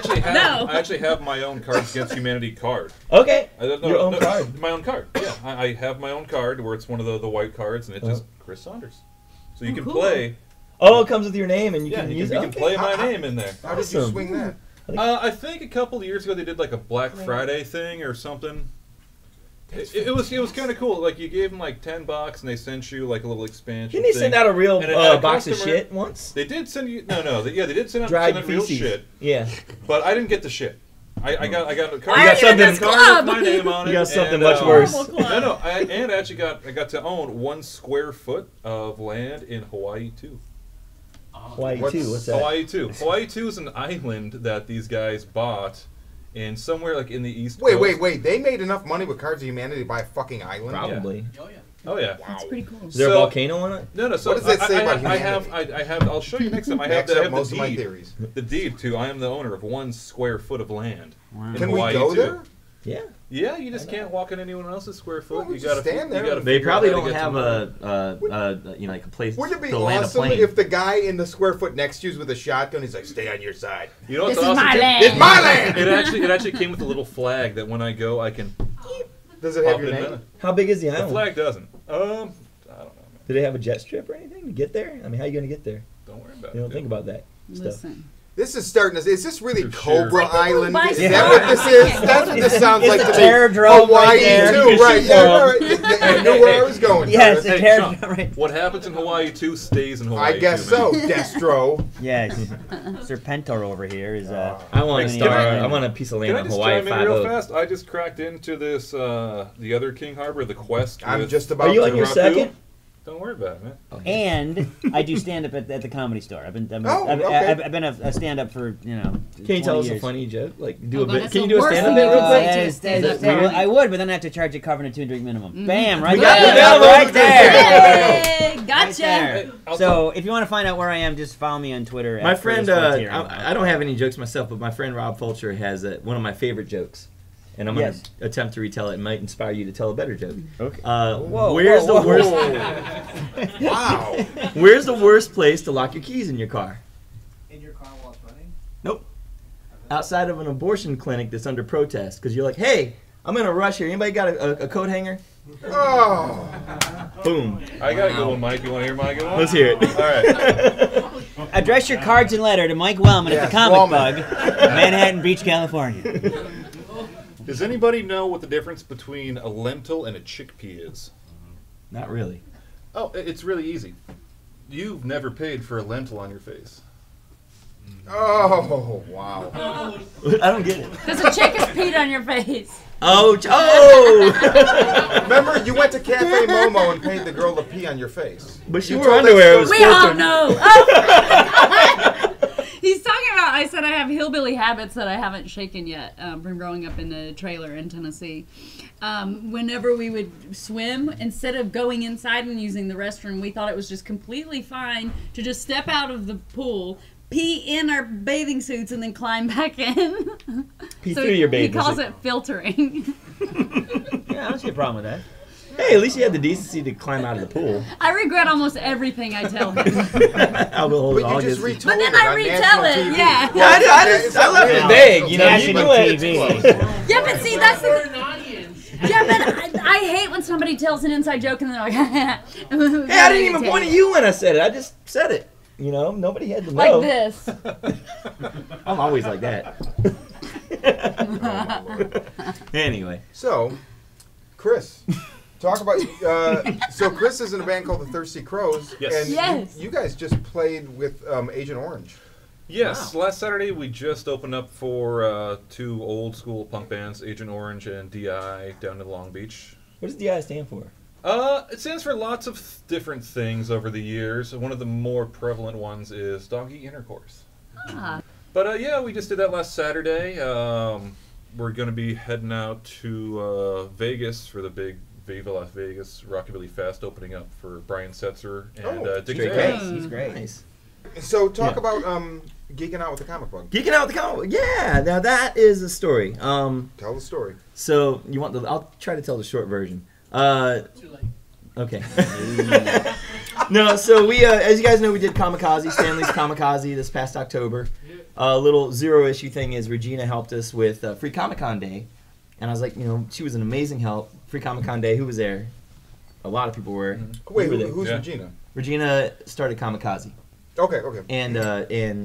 actually have my own Cards Against Humanity card. Okay. Your own card. My own card. Yeah, I have my own card where it's one of the white cards, and it's just Chris Saunders. So you can play. Oh, it comes with your name, and you can play my name in there. How did you swing that? I think a couple of years ago they did like a Black Friday thing or something. It was kind of cool. Like you gave them like $10, and they sent you like a little expansion. Didn't they send out a real box of shit once? They did send you. They did send out real shit. Yeah, but I didn't get the shit. I got a card. You got something with my name on it. You got something much worse. I got to own 1 square foot of land in Hawaii too. Hawaii 2, what's that? Hawaii 2. Hawaii 2 is an island that these guys bought in somewhere like in the East Coast. Wait. They made enough money with Cards of Humanity to buy a fucking island? Probably. Yeah. Oh, yeah. Wow. That's pretty cool. Is there a volcano on it? No. What does that say about humanity? I'll show you next time. I have the deed to, I am the owner of 1 square foot of land. Wow. Can we go there? Yeah. Yeah, you just can't walk in anyone else's square foot. You gotta stand there. They probably don't have a place. Wouldn't it be awesome if the guy in the square foot next to you is with a shotgun? He's like, stay on your side. You know, this is my land. It's my land. It actually came with a little flag that when I go, I can. Does it have your name? How big is the island? The flag doesn't. I don't know. Man. Do they have a jet strip or anything to get there? I mean, how are you gonna get there? Don't worry about it. You don't think about that. Listen. This is starting to... Is this really Cobra Island? Is that what this is? That's what this sounds like to me. It's a teardrop right there. Hawaii 2, right. Yeah, I knew where I was going. Yeah, it's a teardrop right. What happens in Hawaii 2 stays in Hawaii 2. I guess so, Destro. Yes. Serpentor over here is... I want a piece of land in Hawaii 5. Can I just chime in real fast? I just cracked into this, the other King Harbor, the quest. I'm just about to... Are you on your second? Don't worry about it, man. Okay. And I do stand up at the Comedy Store. I've been a stand up for Can you tell us a funny joke? Like can you do a stand up bit real quick? I would, but then I have to charge a cover and a 2-drink minimum. Mm-hmm. Bam! Right there, right there. Gotcha. Right there. So if you want to find out where I am, just follow me on Twitter. My friend, I don't have any jokes myself, but my friend Rob Fulcher has one of my favorite jokes. And I'm going to attempt to retell it. It might inspire you to tell a better joke. Okay. Where's the worst? Wow. Where's the worst place to lock your keys in your car? In your car while it's running? Nope. Outside of an abortion clinic that's under protest, because you're like, hey, I'm in a rush here. Anybody got a coat hanger? Oh. Boom. I got a good one, Mike. You want to hear my good one? Let's hear it. All right. Address your cards and letter to Mike Wellman at the Comic Bug, Manhattan Beach, California. Does anybody know what the difference between a lentil and a chickpea is? Not really. Oh, it's really easy. You've never paid for a lentil on your face. Oh, wow. I don't get it. Because a chick has peed on your face. Oh! Remember, you went to Cafe Momo and paid the girl to pee on your face. But she wore underwear. We all know. Oh. He's talking about, I said I have hillbilly habits that I haven't shaken yet from growing up in a trailer in Tennessee. Whenever we would swim, instead of going inside and using the restroom, we thought it was just completely fine to just step out of the pool, pee in our bathing suits, and then climb back in. Pee through your bathing suit. He calls it filtering. Yeah, I don't see a problem with that. Hey, at least you had the decency to climb out of the pool. I regret almost everything I tell him. But then I retell it. Yeah. I left it vague. You know, you knew it. Yeah, but see, that's the. Yeah, but I hate when somebody tells an inside joke and they're like, hey, I didn't even point at you when I said it. I just said it. You know, nobody had to know. Like this. I'm always like that. Anyway. So, Chris. Talk about, so Chris is in a band called the Thirsty Crows, and you guys just played with Agent Orange. Yes, wow. Last Saturday we just opened up for two old school punk bands, Agent Orange and DI, down in Long Beach. What does DI stand for? It stands for lots of different things over the years. One of the more prevalent ones is doggy intercourse. Ah. But yeah, we just did that last Saturday. We're going to be heading out to Vegas for the big Viva Las Vegas Rockabilly Fest opening up for Brian Setzer and Dick James. He's great. Nice. So talk about geeking out with the comic book. Geeking out with the comic book. Yeah. Now that is a story. Tell the story. So you want the? I'll try to tell the short version. Too late. Okay. No. So we, as you guys know, we did Kamikaze, Stan Lee's Kamikaze, this past October. A little zero issue thing is Regina helped us with Free Comic Con Day. And I was like, you know, she was an amazing help. Free Comic Con Day, who was there? A lot of people were. Wait, who's Regina? Regina started Kamikaze. Okay, okay. And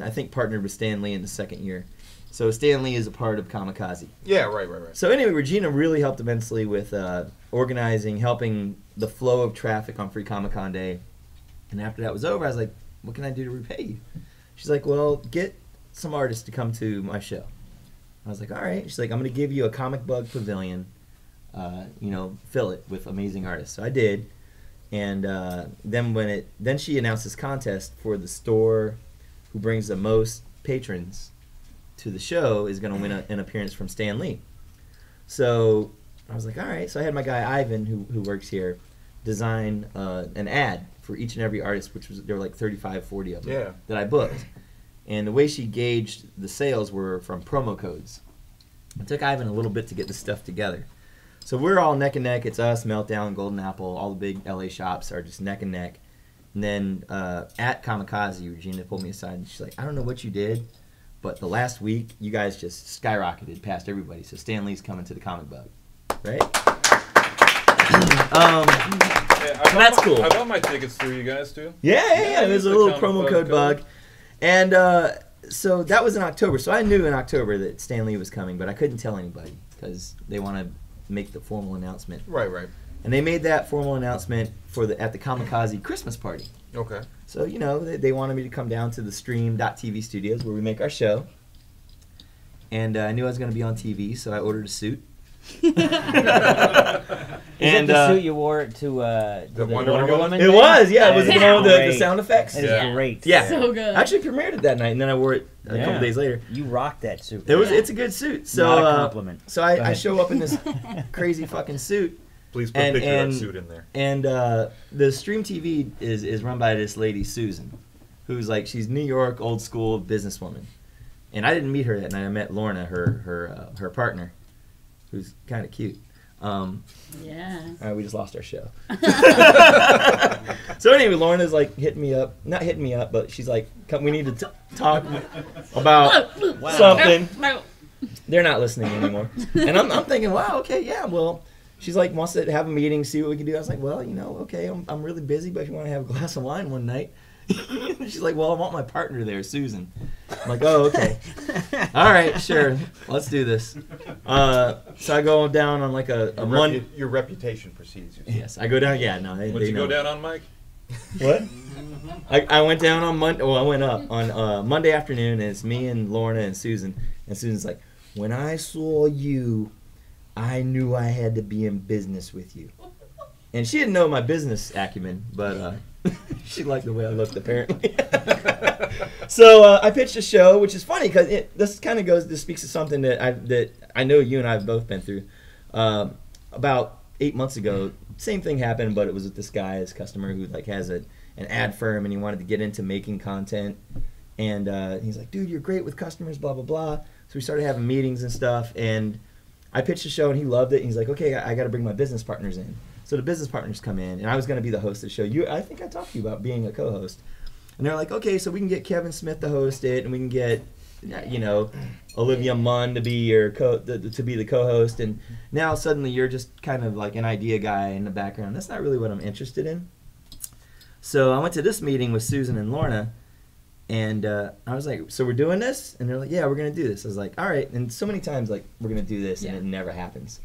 I think partnered with Stan Lee in the second year. So Stan Lee is a part of Kamikaze. Yeah, right, right, right. So anyway, Regina really helped immensely with organizing, helping the flow of traffic on Free Comic Con Day. And after that was over, I was like, what can I do to repay you? She's like, well, get some artists to come to my show. I was like, all right. She's like, I'm going to give you a comic book pavilion, you know, fill it with amazing artists. So I did. And then she announced this contest for the store who brings the most patrons to the show is going to win an appearance from Stan Lee. So I was like, all right. So I had my guy Ivan, who works here, design an ad for each and every artist, which was, there were like 35, 40 of them that I booked. And the way she gauged the sales were from promo codes. It took Ivan a little bit to get this stuff together. So we're all neck and neck. It's us, Meltdown, Golden Apple. All the big LA shops are just neck and neck. And then at Kamikaze, Regina pulled me aside and she's like, I don't know what you did, but the last week you guys just skyrocketed past everybody. So Stan Lee's coming to the comic book, right? That's cool. I bought my tickets through you guys too. Yeah. There's a little promo code bug. And so that was in October. So I knew in October that Stan Lee was coming, but I couldn't tell anybody because they want to make the formal announcement. Right, right. And they made that formal announcement for the at the Kamikaze Christmas party. Okay. So, you know, they wanted me to come down to the Stream.tv studios where we make our show. And I knew I was going to be on TV, so I ordered a suit. And the suit you wore to the Wonder Woman? It was, yeah. It was the sound effects. It is great. Yeah. So good. I actually premiered it that night, and then I wore it a couple days later. You rocked that suit. It's a good suit. So, not a compliment. So I show up in this crazy fucking suit. Please put a picture of that suit in there. And the Stream TV is run by this lady, Susan, who's like, she's New York, old school businesswoman. And I didn't meet her that night. I met Lorna, her partner, who's kind of cute. All right, we just lost our show. So anyway, Lorna's like hitting me up. Not hitting me up, but she's like, we need to talk about something. They're not listening anymore. And I'm thinking, wow, okay, yeah, well, she's like, wants to have a meeting, see what we can do. I was like, well, you know, okay, I'm really busy, but if you want to have a glass of wine one night. She's like, well, I want my partner there, Susan. I'm like, oh, okay. All right, sure. Let's do this. So I go down on like a Monday. Your reputation precedes you. Yes, I go down. Yeah, no. Would you go down on Mike? What? I went down on Monday. Well, I went up on Monday afternoon, and it's me and Lorna and Susan. And Susan's like, when I saw you, I knew I had to be in business with you. And she didn't know my business acumen, but... she liked the way I looked, apparently. So I pitched a show, which is funny because this kind of goes. This speaks to something that I know you and I have both been through. About 8 months ago, same thing happened, but it was with this guy, his customer, who like has an ad firm, and he wanted to get into making content. And he's like, "Dude, you're great with customers, blah blah blah." So we started having meetings and stuff. And I pitched a show, and he loved it. And he's like, "Okay, I got to bring my business partners in." So the business partners come in, and I was going to be the host of the show. I think I talked to you about being a co-host. And they're like, okay, so we can get Kevin Smith to host it, and we can get you know, Olivia Munn to be your co-host, and now suddenly you're just kind of like an idea guy in the background. That's not really what I'm interested in. So I went to this meeting with Susan and Lorna, and I was like, "So we're doing this?" And they're like, "Yeah, we're gonna do this." I was like, "All right." And so many times, like, we're gonna do this, and it never happens.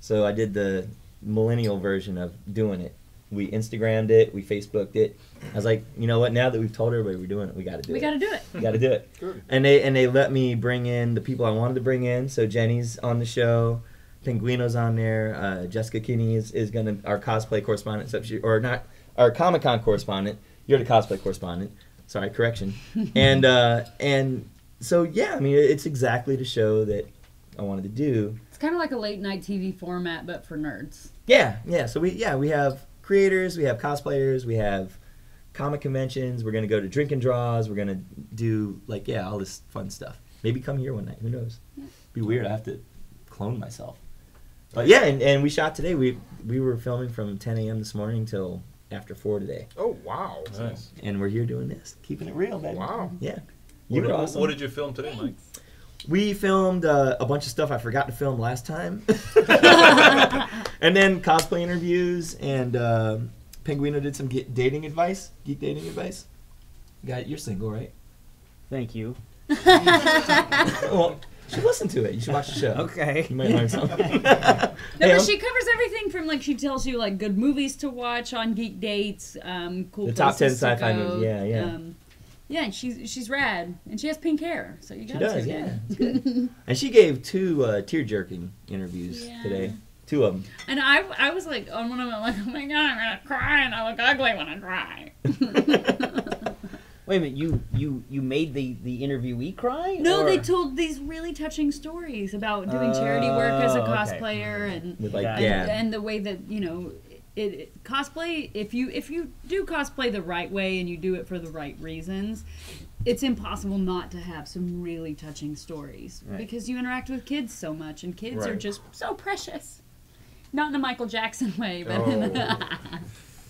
So I did the millennial version of doing it. We Instagrammed it. We Facebooked it. I was like, you know what? Now that we've told everybody we're doing it, we got to do it. We got to do it. We got to do it. Good. And they let me bring in the people I wanted to bring in. So Jenny's on the show. Pinguino's on there. Jessica Kinney is gonna our cosplay correspondent, or not our Comic Con correspondent. You're the cosplay correspondent. Sorry, correction. And so yeah, I mean, it's exactly the show that I wanted to do. It's kind of like a late night TV format, but for nerds. Yeah, yeah. So we have creators, we have cosplayers, we have comic conventions, we're going to go to drink and draws, we're going to do, like, yeah, all this fun stuff. Maybe come here one night, who knows? Yeah. Be weird, I have to clone myself. But yeah, and we shot today, we were filming from 10 a.m. this morning till after 4 today. Oh, wow. Nice. And we're here doing this, keeping it real, baby. Wow. Yeah. You were awesome. What did you film today, Mike? We filmed a bunch of stuff I forgot to film last time. And then cosplay interviews, and Pinguino did some dating advice, geek dating advice. You're single, right? Thank you. Well, you should listen to it. You should watch the show. Okay. You might learn something. No, but she covers everything from, like, she tells you, like, good movies to watch on geek dates, cool places to go. The top 10 sci-fi movies, yeah, yeah. Yeah, and she's rad, and she has pink hair, so you got to. She does, yeah. It's good. And she gave 2 tear-jerking interviews today, 2 of them. And I was like, on one of them, like, oh my god, I'm gonna cry, and I look ugly when I cry. Wait a minute, you made the interviewee cry? No, or? They told these really touching stories about doing charity work as a cosplayer, and the way that, you know. It cosplay, if you do cosplay the right way and you do it for the right reasons, it's impossible not to have some really touching stories, right? Because you interact with kids so much, and kids are just so precious. Not in a Michael Jackson way, but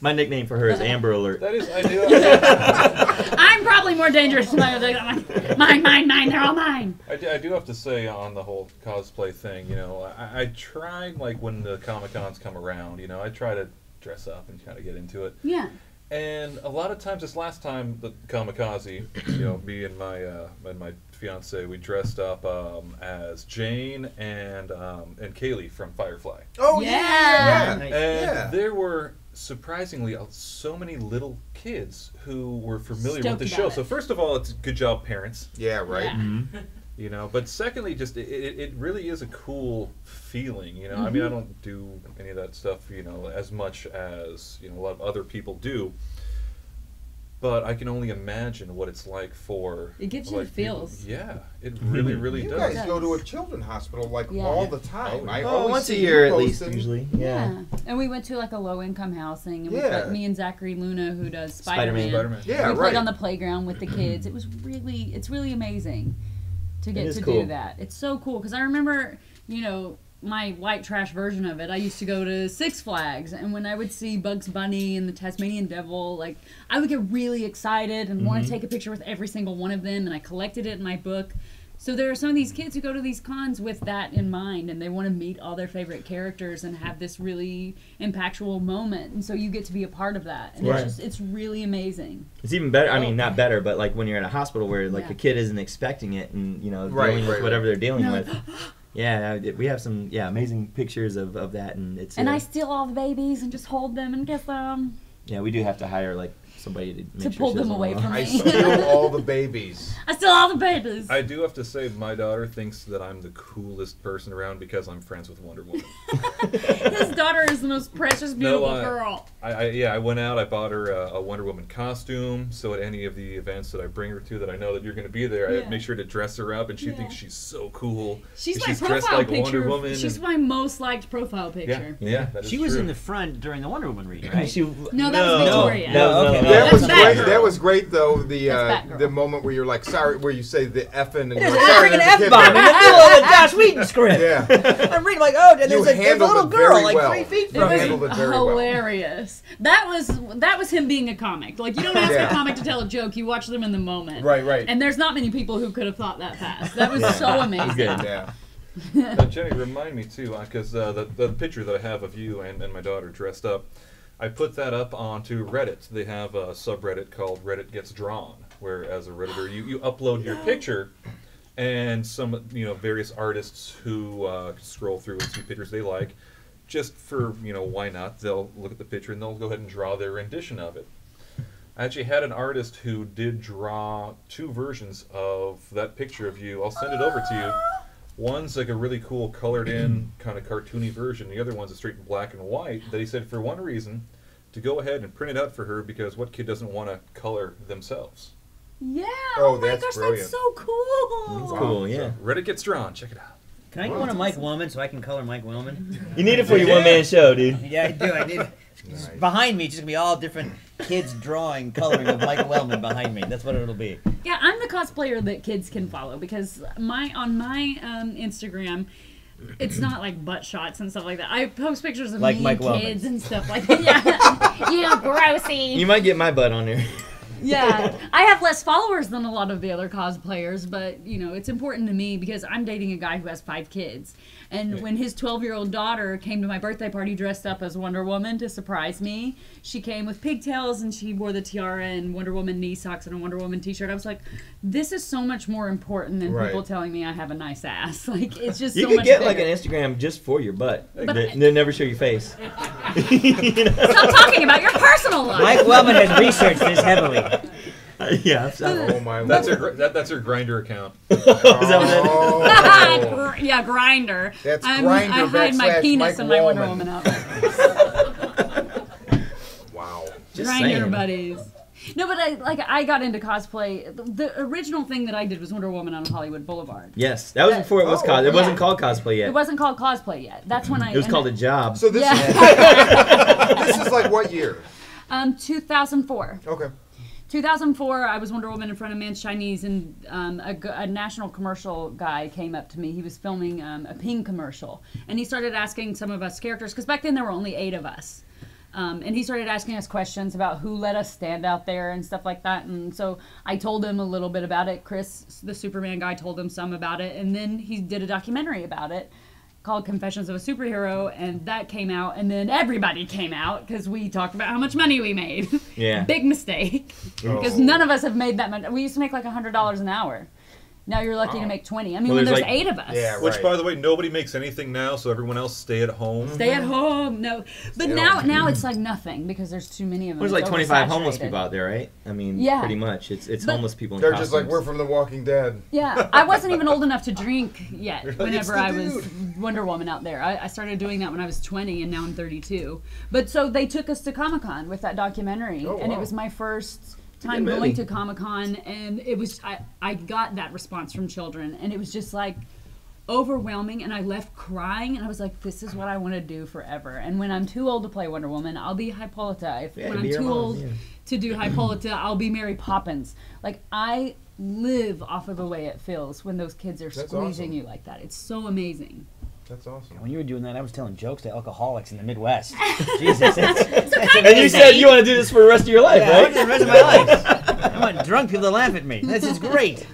my nickname for her is Amber Alert. That is, I do. I'm probably more dangerous than my other. Mine, they're all mine. I do have to say, on the whole cosplay thing, you know, I try, like, when the Comic-Cons come around, you know, I try to dress up and kind of get into it. Yeah. And a lot of times, this last time, the Kamikaze, you know, me and my fiance, we dressed up as Jane and Kaylee from Firefly. Oh yeah! Yeah. Nice. And there were, surprisingly, so many little kids who were familiar with the show. So first of all, it's good job, parents. Yeah, right. Yeah. Mm-hmm. You know, but secondly, just it really is a cool feeling. You know, mm-hmm. I mean, I don't do any of that stuff, you know, as much as, you know, a lot of other people do. But I can only imagine what it's like for. It gives you the feels. Yeah, it really, really does. You guys go to a children's hospital like all the time. Oh, once a year at least, usually. Yeah. And we went to, like, a low-income housing, and we put me and Zachary Luna, who does Spider-Man. Yeah, right. We played on the playground with the kids. It was really, it's really amazing to get to do that. It's so cool, because I remember, you know, my white trash version of it. I used to go to Six Flags, and when I would see Bugs Bunny and the Tasmanian Devil, like, I would get really excited and want to take a picture with every single one of them, and I collected it in my book. So there are some of these kids who go to these cons with that in mind, and they want to meet all their favorite characters and have this really impactful moment, and so you get to be a part of that. And it's just, it's really amazing. It's even better, I mean, not better, but, like, when you're in a hospital where, like, the kid isn't expecting it, and, you know, dealing with whatever they're dealing with. Yeah, we have some amazing pictures of that, and it's. And I steal all the babies and just hold them and kiss them. Yeah, we do have to hire, like, somebody to make sure pull them away from me. I steal all the babies. I steal all the babies. I do have to say, my daughter thinks that I'm the coolest person around because I'm friends with Wonder Woman. His daughter is the most precious, beautiful girl. I went out. I bought her a Wonder Woman costume. So at any of the events that I bring her to, that I know that you're going to be there, I make sure to dress her up, and she thinks she's so cool. She's my profile dressed like picture. Wonder Woman. She's my most liked profile picture. Yeah, that is true. She was in the front during the Wonder Woman read, right? No, that was Victoria. No, okay. That was great. That was great, though. The moment where you're like, sorry, where you say the effing. There's a freaking F bomb in the middle of the Joss Whedon script. Yeah. I'm reading like, oh, and there's a little girl like 3 feet from him. It was hilarious. That was him being a comic. Like, you don't ask a comic to tell a joke. You watch them in the moment. Right, right. And there's not many people who could have thought that fast. That was so amazing. Good, yeah. Jenny, remind me too, because the picture that I have of you and my daughter dressed up, I put that up onto Reddit. They have a subreddit called Reddit Gets Drawn, where as a Redditor, you upload your picture, and some various artists who scroll through and see pictures they like, just for why not? They'll look at the picture and they'll go ahead and draw their rendition of it. I actually had an artist who did draw 2 versions of that picture of you. I'll send it over to you. One's like a really cool colored-in kind of cartoony version. The other one's a straight black and white that he said for one reason, to go ahead and print it out for her because what kid doesn't want to color themselves? Yeah! Oh my gosh, brilliant. That's so cool! That's cool, yeah. So Reddit Gets Drawn. Check it out. Can I get one of Mike Wellman so I can color Mike Wellman? You need it for your one-man show, dude. Yeah, I do. I need it. Nice. Behind me, it's just going to be all different kids drawing, coloring of Michael Wellman behind me. That's what it'll be. Yeah, I'm the cosplayer that kids can follow because on my Instagram, it's not like butt shots and stuff like that. I post pictures of me and kids and stuff like that. Yeah, grossy. You might get my butt on there. Yeah, I have less followers than a lot of the other cosplayers, but it's important to me because I'm dating a guy who has 5 kids. And when his 12-year-old daughter came to my birthday party dressed up as Wonder Woman to surprise me, she came with pigtails and she wore the tiara and Wonder Woman knee socks and a Wonder Woman t-shirt. I was like, this is so much more important than people telling me I have a nice ass. Like, it's just so much bigger. You could get like an Instagram just for your butt. They'll never show your face. Stop talking about your personal life. Mike Wellman has researched this heavily. Yeah, oh my! That's her Grindr account. Is that what that is? Yeah, Grindr. That's Grindr. I hide my penis in my Wonder Woman outfit. Wow. Grindr buddies. No, but I got into cosplay. The original thing that I did was Wonder Woman on Hollywood Boulevard. Yes, that was before it was cosplay. It wasn't called cosplay yet. It wasn't called cosplay yet. That's when I. It was called a job. So this is this is like what year? 2004. Okay. 2004, I was Wonder Woman in front of Man's Chinese, and a national commercial guy came up to me. He was filming a Ping commercial, and he started asking some of us characters, because back then there were only 8 of us. And he started asking us questions about who let us stand out there and stuff like that. And so I told him a little bit about it. Chris, the Superman guy, told him some about it, and then he did a documentary about it called Confessions of a Superhero, and that came out, and then everybody came out because we talked about how much money we made. Yeah. Big mistake. Because none of us have made that much. We used to make like $100 an hour. Now you're lucky to make 20. I mean, when there's like 8 of us. Yeah, right. Which, by the way, nobody makes anything now, so everyone else stay at home. Stay at home. No. But now it's like nothing because there's too many of them. There's like 25 homeless people out there, right? I mean, pretty much. It's homeless people in costumes. They're just like, we're from The Walking Dead. Yeah. I wasn't even old enough to drink yet whenever I was Wonder Woman out there. I started doing that when I was 20, and now I'm 32. But so they took us to Comic-Con with that documentary, and it was my first time going to Comic-Con, and it was I got that response from children, and it was just like overwhelming, and I left crying, and I was like, this is what I want to do forever. And when I'm too old to play Wonder Woman, I'll be Hippolyta. When I'm too old to do Hippolyta, I'll be Mary Poppins. Like, I live off of the way it feels when those kids are squeezing you like that. It's so amazing. That's awesome. Yeah, when you were doing that, I was telling jokes to alcoholics in the Midwest. Jesus. And you said you want to do this for the rest of your life, right? I want to do the rest of my life. I want drunk people to laugh at me. This is great.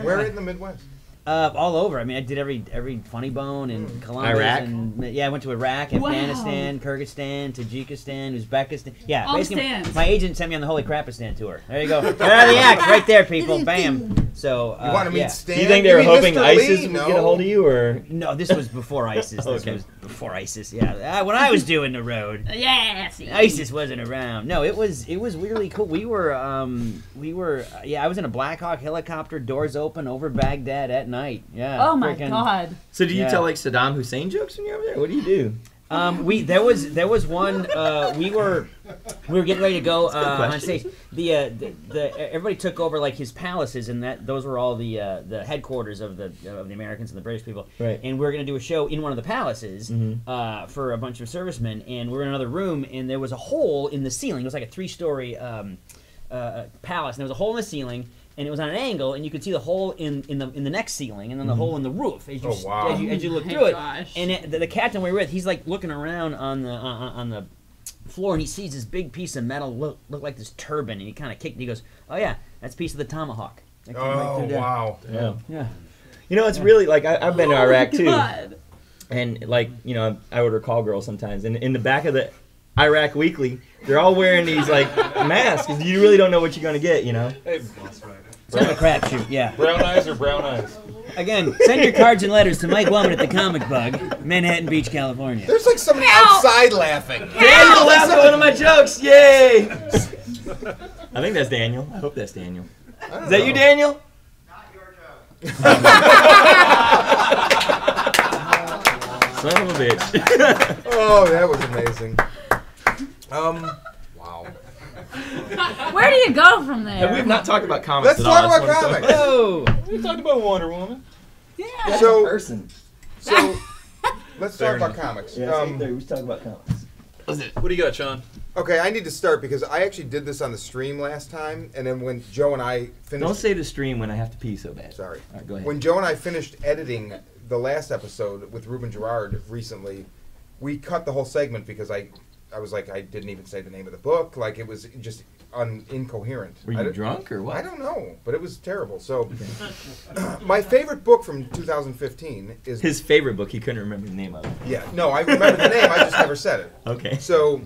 Where in the Midwest? All over. I mean, I did every Funny Bone in Columbus. Iraq? And, I went to Iraq, Afghanistan, Kyrgyzstan, Tajikistan, Uzbekistan. Yeah, all basically, my agent sent me on the Holy Crapistan tour. There you go. Right out of the act, right there, people. Bam. So, you want to meet Stan? Do you think they were hoping ISIS would get a hold of you, or? No, this was before ISIS. This was before ISIS. Yeah, when I was doing the road, ISIS wasn't around. No, it was weirdly cool. I was in a Black Hawk helicopter, doors open over Baghdad at night. Yeah. Oh my God. So do you tell like Saddam Hussein jokes when you're over there? What do you do? There was one. We were we were getting ready to go on stage. The everybody took over like his palaces, and that those were all the headquarters of the Americans and the British people. Right. And we were going to do a show in one of the palaces for a bunch of servicemen, and we were in another room, and there was a hole in the ceiling. It was like a 3-story palace, and there was a hole in the ceiling. And it was on an angle, and you could see the hole in the next ceiling, and then the hole in the roof as you as you look through it. And the captain we were with, he's like looking around on the floor, and he sees this big piece of metal look like this turban, and he kind of kicked, and he goes, "Oh yeah, that's a piece of the tomahawk." That wow, yeah. You know, it's really like I've been to Iraq too, and like you know, I would recall girls sometimes, and in the back of the Iraq Weekly, they're all wearing these like masks. You really don't know what you're gonna get, you know. It's kind of a crapshoot, yeah. Brown eyes or brown eyes? Again, send your cards and letters to Mike Wellman at the Comic Bug, Manhattan Beach, California. There's like somebody outside laughing. Daniel laughed at one of my jokes, yay! I think that's Daniel. I hope that's Daniel. Is that you, Daniel? Not your joke. Son of a bitch. Oh, that was amazing. Wow. Where do you go from there? And we've not talked about comics. Let's talk about comics. Oh, we talked about Wonder Woman. Yeah. That's so, a person. So let's talk about comics. Yeah, we talk about comics. What do you got, Sean? Okay, I need to start because I actually did this on the stream last time, and then when Joe and I finished. Don't say the stream when I have to pee so bad. Sorry. All right, go ahead. When Joe and I finished editing the last episode with Ruben Girard recently, we cut the whole segment because I was like, I didn't even say the name of the book. Like, it was just incoherent. Were you drunk or what? I don't know, but it was terrible. So, my favorite book from 2015 is... His favorite book, he couldn't remember the name of it. Yeah, no, I remember the name, I just never said it. Okay. So,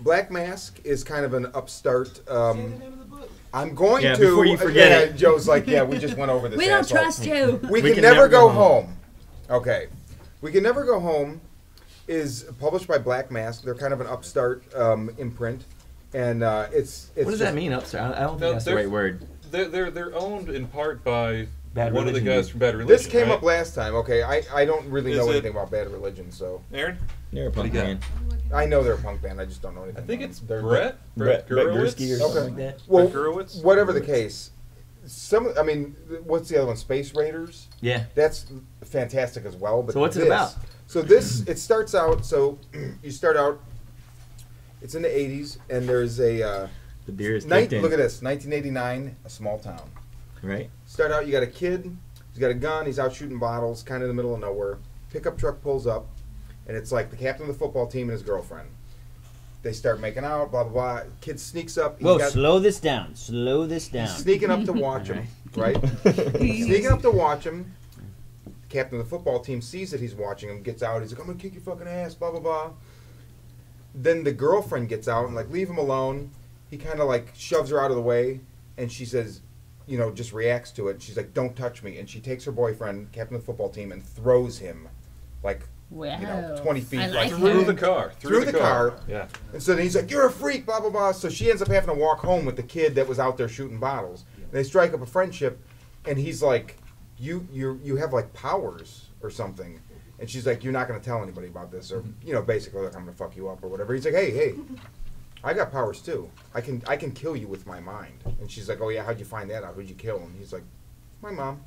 Black Mask is kind of an upstart... say the name of the book. I'm going to... before you forget it. Joe's like, yeah, we just went over this. We don't trust you. We can never go home. Okay. We Can Never Go Home is published by Black Mask. They're kind of an upstart imprint, and it's. What does that mean, upstart? I don't think that's the right word. They're owned in part by one of the guys from Bad Religion. This came up last time. Okay, I don't really know anything about Bad Religion, so. Aaron, you're a punk band. I know they're a punk band. I just don't know anything. I think it's Brett Gurewitz or something like that. Well, whatever the case. I mean, what's the other one? Space Raiders. Yeah, that's fantastic as well. But so what's it about? So this, it starts out, so you start out, it's in the 80s, and there's a, the beer is look at this, 1989, a small town. Right. Start out, you got a kid, he's got a gun, he's out shooting bottles, kind of in the middle of nowhere. Pickup truck pulls up, and it's like the captain of the football team and his girlfriend. They start making out, blah, blah, blah. Kid sneaks up. Whoa, slow this down, slow this down. He's sneaking up to watch him, right? Sneaking up to watch him. Captain of the football team sees that he's watching him, gets out, he's like, I'm gonna kick your fucking ass, blah, blah, blah. Then the girlfriend gets out and like, leave him alone. He kind of like shoves her out of the way, and she says, you know, just reacts to it. She's like, don't touch me. And she takes her boyfriend, captain of the football team, and throws him like, you know, 20 feet like through the car. Through the car. Yeah. And so then he's like, you're a freak, blah, blah, blah. So she ends up having to walk home with the kid that was out there shooting bottles. And they strike up a friendship, and he's like, you have like powers or something, and she's like, you're not gonna tell anybody about this, or you know, basically like, I'm gonna fuck you up or whatever. He's like, hey, I got powers too. I can kill you with my mind. And she's like, oh yeah, how'd you find that out? Who'd you kill? And he's like, my mom.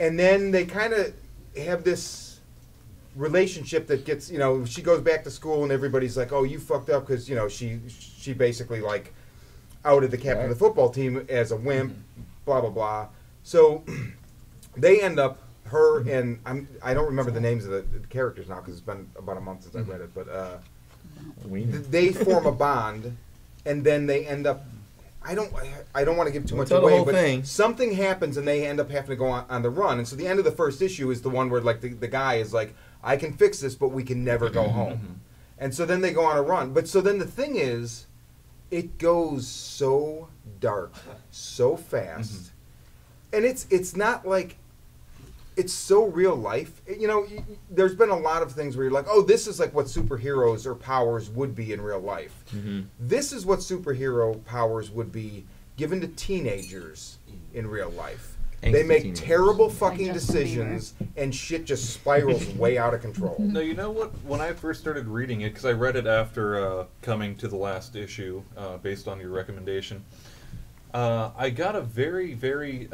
And then they kind of have this relationship that gets, you know, she goes back to school and everybody's like, oh, you fucked up because you know she basically like outed the captain of the football team as a wimp, blah blah blah. So they end up, her and, I don't remember the names of the characters now because it's been about a month since I read it, but they form a bond, and then they end up, I don't want to give too much away, but something happens and they end up having to go on the run. And so the end of the first issue is the one where like the guy is like, I can fix this, but we can never go home. And so then they go on a run. But so then the thing is, it goes so dark, so fast. And it's not like, it's so real life. You know, there's been a lot of things where you're like, oh, this is like what superheroes or powers would be in real life. This is what superhero powers would be given to teenagers in real life. They make terrible fucking decisions, and shit just spirals way out of control. No, you know what? When I first started reading it, because I read it after coming to the last issue, based on your recommendation, I got a very, very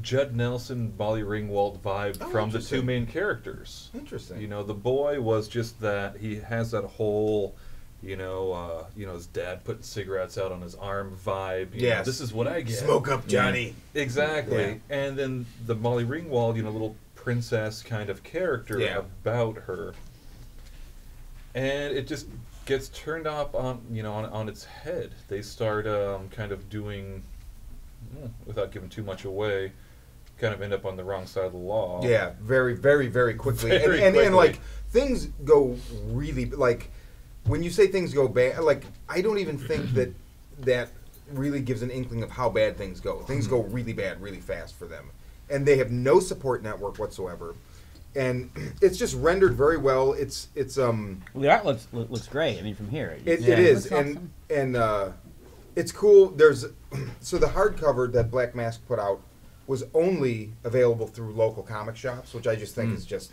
Judd Nelson, Molly Ringwald vibe from the two main characters. Interesting. You know, the boy was just that. He has that whole... you know, his dad putting cigarettes out on his arm vibe. Yeah, this is what I get. Smoke up, Johnny. Yeah. Exactly. Yeah. And then the Molly Ringwald, you know, little princess kind of character about her. And it just gets turned up on, you know, on its head. They start kind of doing, without giving too much away, kind of end up on the wrong side of the law. Yeah, very, very, very quickly. And like, things go really, like... When you say things go bad, like, I don't even think that that really gives an inkling of how bad things go. Things go really bad really fast for them. And they have no support network whatsoever. And it's just rendered very well. It's well, the art looks great. I mean, from here. It is. And it's cool. There's so the hardcover that Black Mask put out was only available through local comic shops, which I just think is just...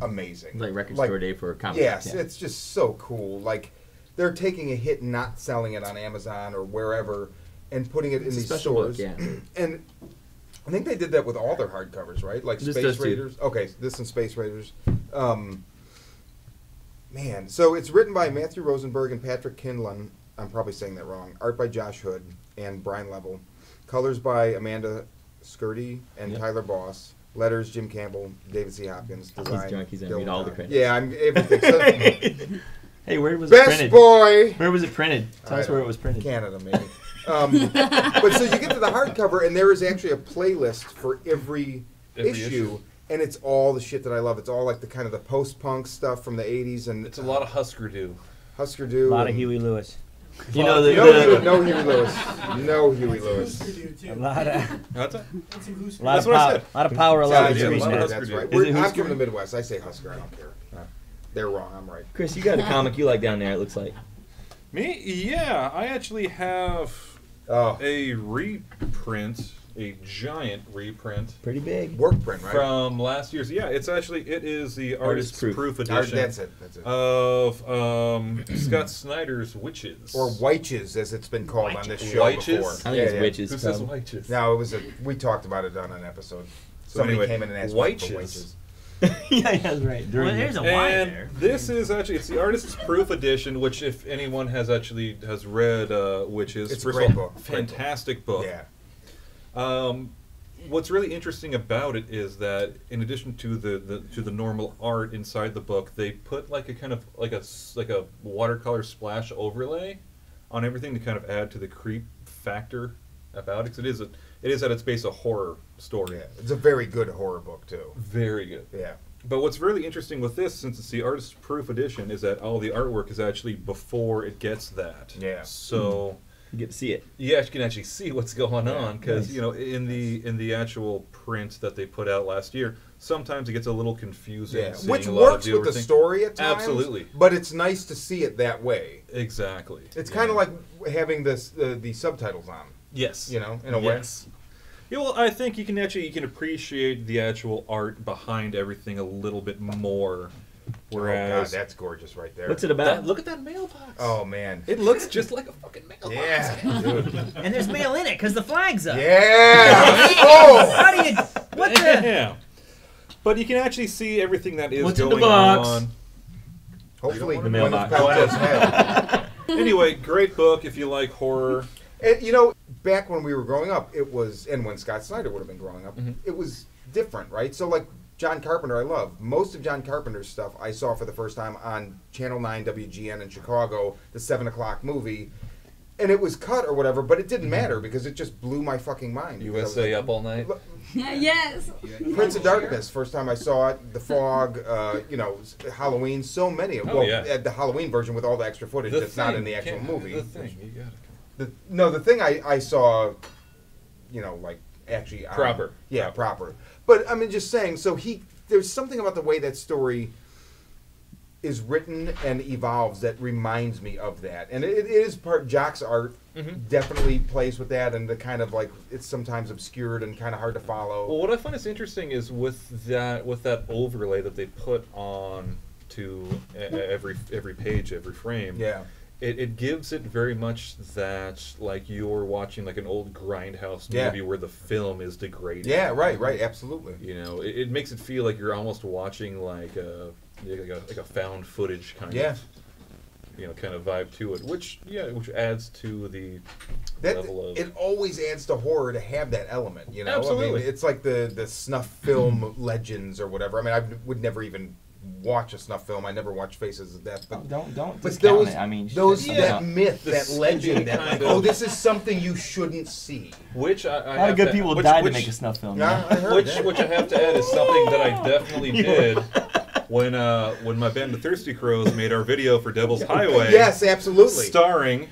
amazing. Like record store day for comics. Yes, it's just so cool. Like, they're taking a hit and not selling it on Amazon or wherever and putting it in these stores. Book, yeah. And I think they did that with all their hardcovers, right? Like this Space Raiders. Too. Okay, this and Space Raiders. Man, so it's written by Matthew Rosenberg and Patrick Kinlan. I'm probably saying that wrong. Art by Josh Hood and Brian Level. Colors by Amanda Scurdy and Tyler Boss. Letters, Jim Campbell, David C. Hopkins. Design, junkies, I read all the credits. Yeah, I'm everything. So, hey, where was it printed? Best boy! Where was it printed? Tell us where it was printed. Canada, maybe. But so you get to the hardcover, and there is actually a playlist for every issue. And it's all the shit that I love. It's all like the kind of the post-punk stuff from the 80s. And it's a lot of Husker Du. Husker Du. A lot of Huey Lewis. You know, no Huey Lewis. No Huey Lewis. A lot of power, a lot of street. That's right. I'm from the Midwest. I say Husker. I don't care. They're wrong. I'm right. Chris, you got a comic you like down there, it looks like. Me? Yeah. I actually have a reprint, a giant reprint. Pretty big. Work print, right? From last year's. Yeah, it's actually, it is the Artist's Proof edition. That's it. Of Scott Snyder's Witches. Or Wytches, as it's been called on this show before. I think it's Witches. Who says Wytches? No, it was we talked about it on an episode. Somebody came in and asked for Wytches. Yeah, that's right. Well, there's a Y there. This is actually, it's the Artist's Proof edition, which if anyone has read Witches. It's a great book. Fantastic book. Yeah. What's really interesting about it is that in addition to the normal art inside the book, they put like a kind of like a watercolor splash overlay on everything to kind of add to the creep factor about it. 'Cause it is at its base a horror story. Yeah, it's a very good horror book too. Very good. Yeah. But what's really interesting with this, since it's the Artist's Proof edition, is that all the artwork is actually before it gets that. Yeah. So. You get to see it. Yeah, you can actually see what's going on because you know in the actual print that they put out last year, sometimes it gets a little confusing. Yeah, which works with the story at times. Absolutely, but it's nice to see it that way. Exactly. It's kind of like having this the subtitles on. Yes, you know, in a way. Yeah, well, I think you can appreciate the actual art behind everything a little bit more. Whereas, oh God, that's gorgeous right there. What's it about? Look at that mailbox. Oh, man. It looks just like a fucking mailbox. Yeah, dude. And there's mail in it because the flag's up. Yeah. Oh. How do you... What the... Yeah. But you can actually see everything that is going on. Hopefully the mailbox. Anyway, great book if you like horror. And, you know, back when we were growing up, it was... And when Scott Snyder would have been growing up, it was different, right? So, like... John Carpenter, I love. Most of John Carpenter's stuff I saw for the first time on Channel 9 WGN in Chicago, the 7 o'clock movie, and it was cut or whatever, but it didn't matter because it just blew my fucking mind. USA Up All Night? Yes. Prince of Darkness, first time I saw it, The Fog, you know, Halloween, so many. The Halloween version with all the extra footage that's not in the actual movie. The Thing, you gotta come. No, The Thing I saw, you know, like, actually... Proper. Yeah, proper. But I mean, just saying. So there's something about the way that story is written and evolves that reminds me of that. And it is part Jock's art, definitely plays with that, and the kind of like it's sometimes obscured and kind of hard to follow. Well, what I find is interesting is with that overlay that they put on to every page, every frame. Yeah. It gives it very much that, like, you're watching, like, an old Grindhouse movie where the film is degraded. Yeah, right, absolutely. You know, it makes it feel like you're almost watching, like, a found footage kind of, you know, kind of vibe to it, which adds to the level of... It always adds to horror to have that element, you know? Absolutely. I mean, it's like the snuff film legends or whatever. I mean, I would never even... watch a snuff film. I never watch Faces of Death. But don't discount it. I mean, that myth, that legend, that like, oh, this is something you shouldn't see. Which I a lot of good people died to make a snuff film. Yeah, I heard which I have to add is something that I definitely did when my band the Thirsty Crows made our video for Devil's Highway. Yes, absolutely. Starring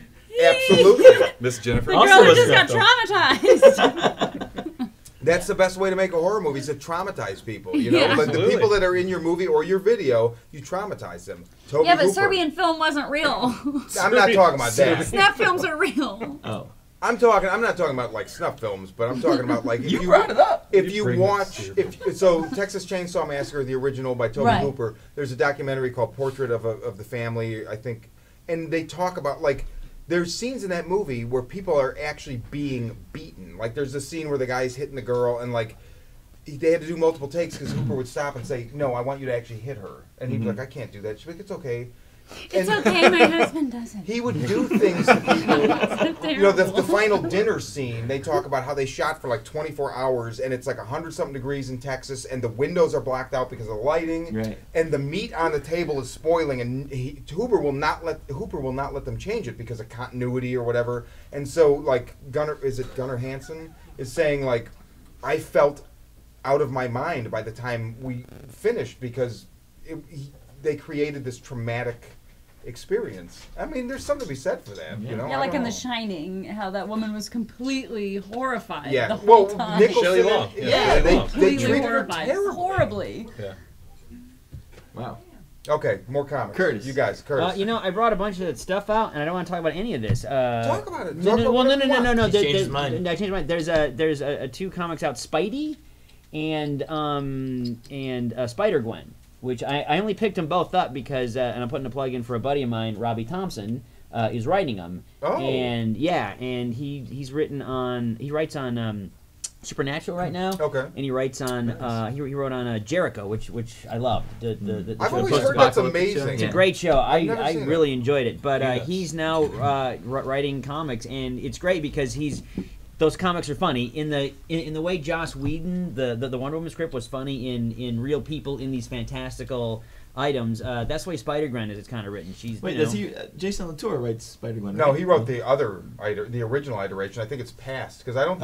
Miss Jennifer. The girl who just got traumatized. That's the best way to make a horror movie is to traumatize people, you know? Yeah. But the people that are in your movie or your video, you traumatize them. Toby but Hooper. Serbian film wasn't real. I'm not talking about that. Snuff films are real. Oh. I'm not talking about like snuff films, but I'm talking about like if you brought it up. If you watch Texas Chainsaw Massacre, the original by Toby Hooper, there's a documentary called Portrait of the Family, I think, and they talk about like there's scenes in that movie where people are actually being beaten. Like, there's a scene where the guy's hitting the girl, and, like, they had to do multiple takes because Hooper would stop and say, no, I want you to actually hit her. And he'd be like, I can't do that. She'd be like, it's okay. It's okay, my husband doesn't. He would do things to people. You know, the final dinner scene, they talk about how they shot for, like, 24 hours, and it's, like, 100-something degrees in Texas, and the windows are blacked out because of the lighting. Right. And the meat on the table is spoiling, and Hooper will not let them change it because of continuity or whatever. And so, like, Gunnar Hansen is saying, like, I felt out of my mind by the time we finished because they created this traumatic experience. I mean, there's something to be said for that, you know? Yeah, like in The Shining, how that woman was completely horrified the whole time. Shelley Long. Yeah, they treated her horribly. Yeah. Wow. Okay, more comments. Curtis. You guys, Curtis. You know, I brought a bunch of stuff out, and I don't want to talk about any of this. Talk about it. No. I changed mine. There's two comics out, Spidey and Spider-Gwen. Which I only picked them both up because, and I'm putting a plug in for a buddy of mine, Robbie Thompson, is writing them. Oh. And yeah, and he writes on Supernatural right now. Okay. And he writes on he wrote on Jericho, which I love. The I've always heard that's amazing. It's a great show. I really enjoyed it. But he's now writing comics, and it's great because those comics are funny in the way Joss Whedon, the Wonder Woman script was funny in real people in these fantastical items. That's the way Spider-Gwen is kind of written. Jason Latour writes Spider-Gwen? No, he wrote the original iteration. I think it's past because I don't.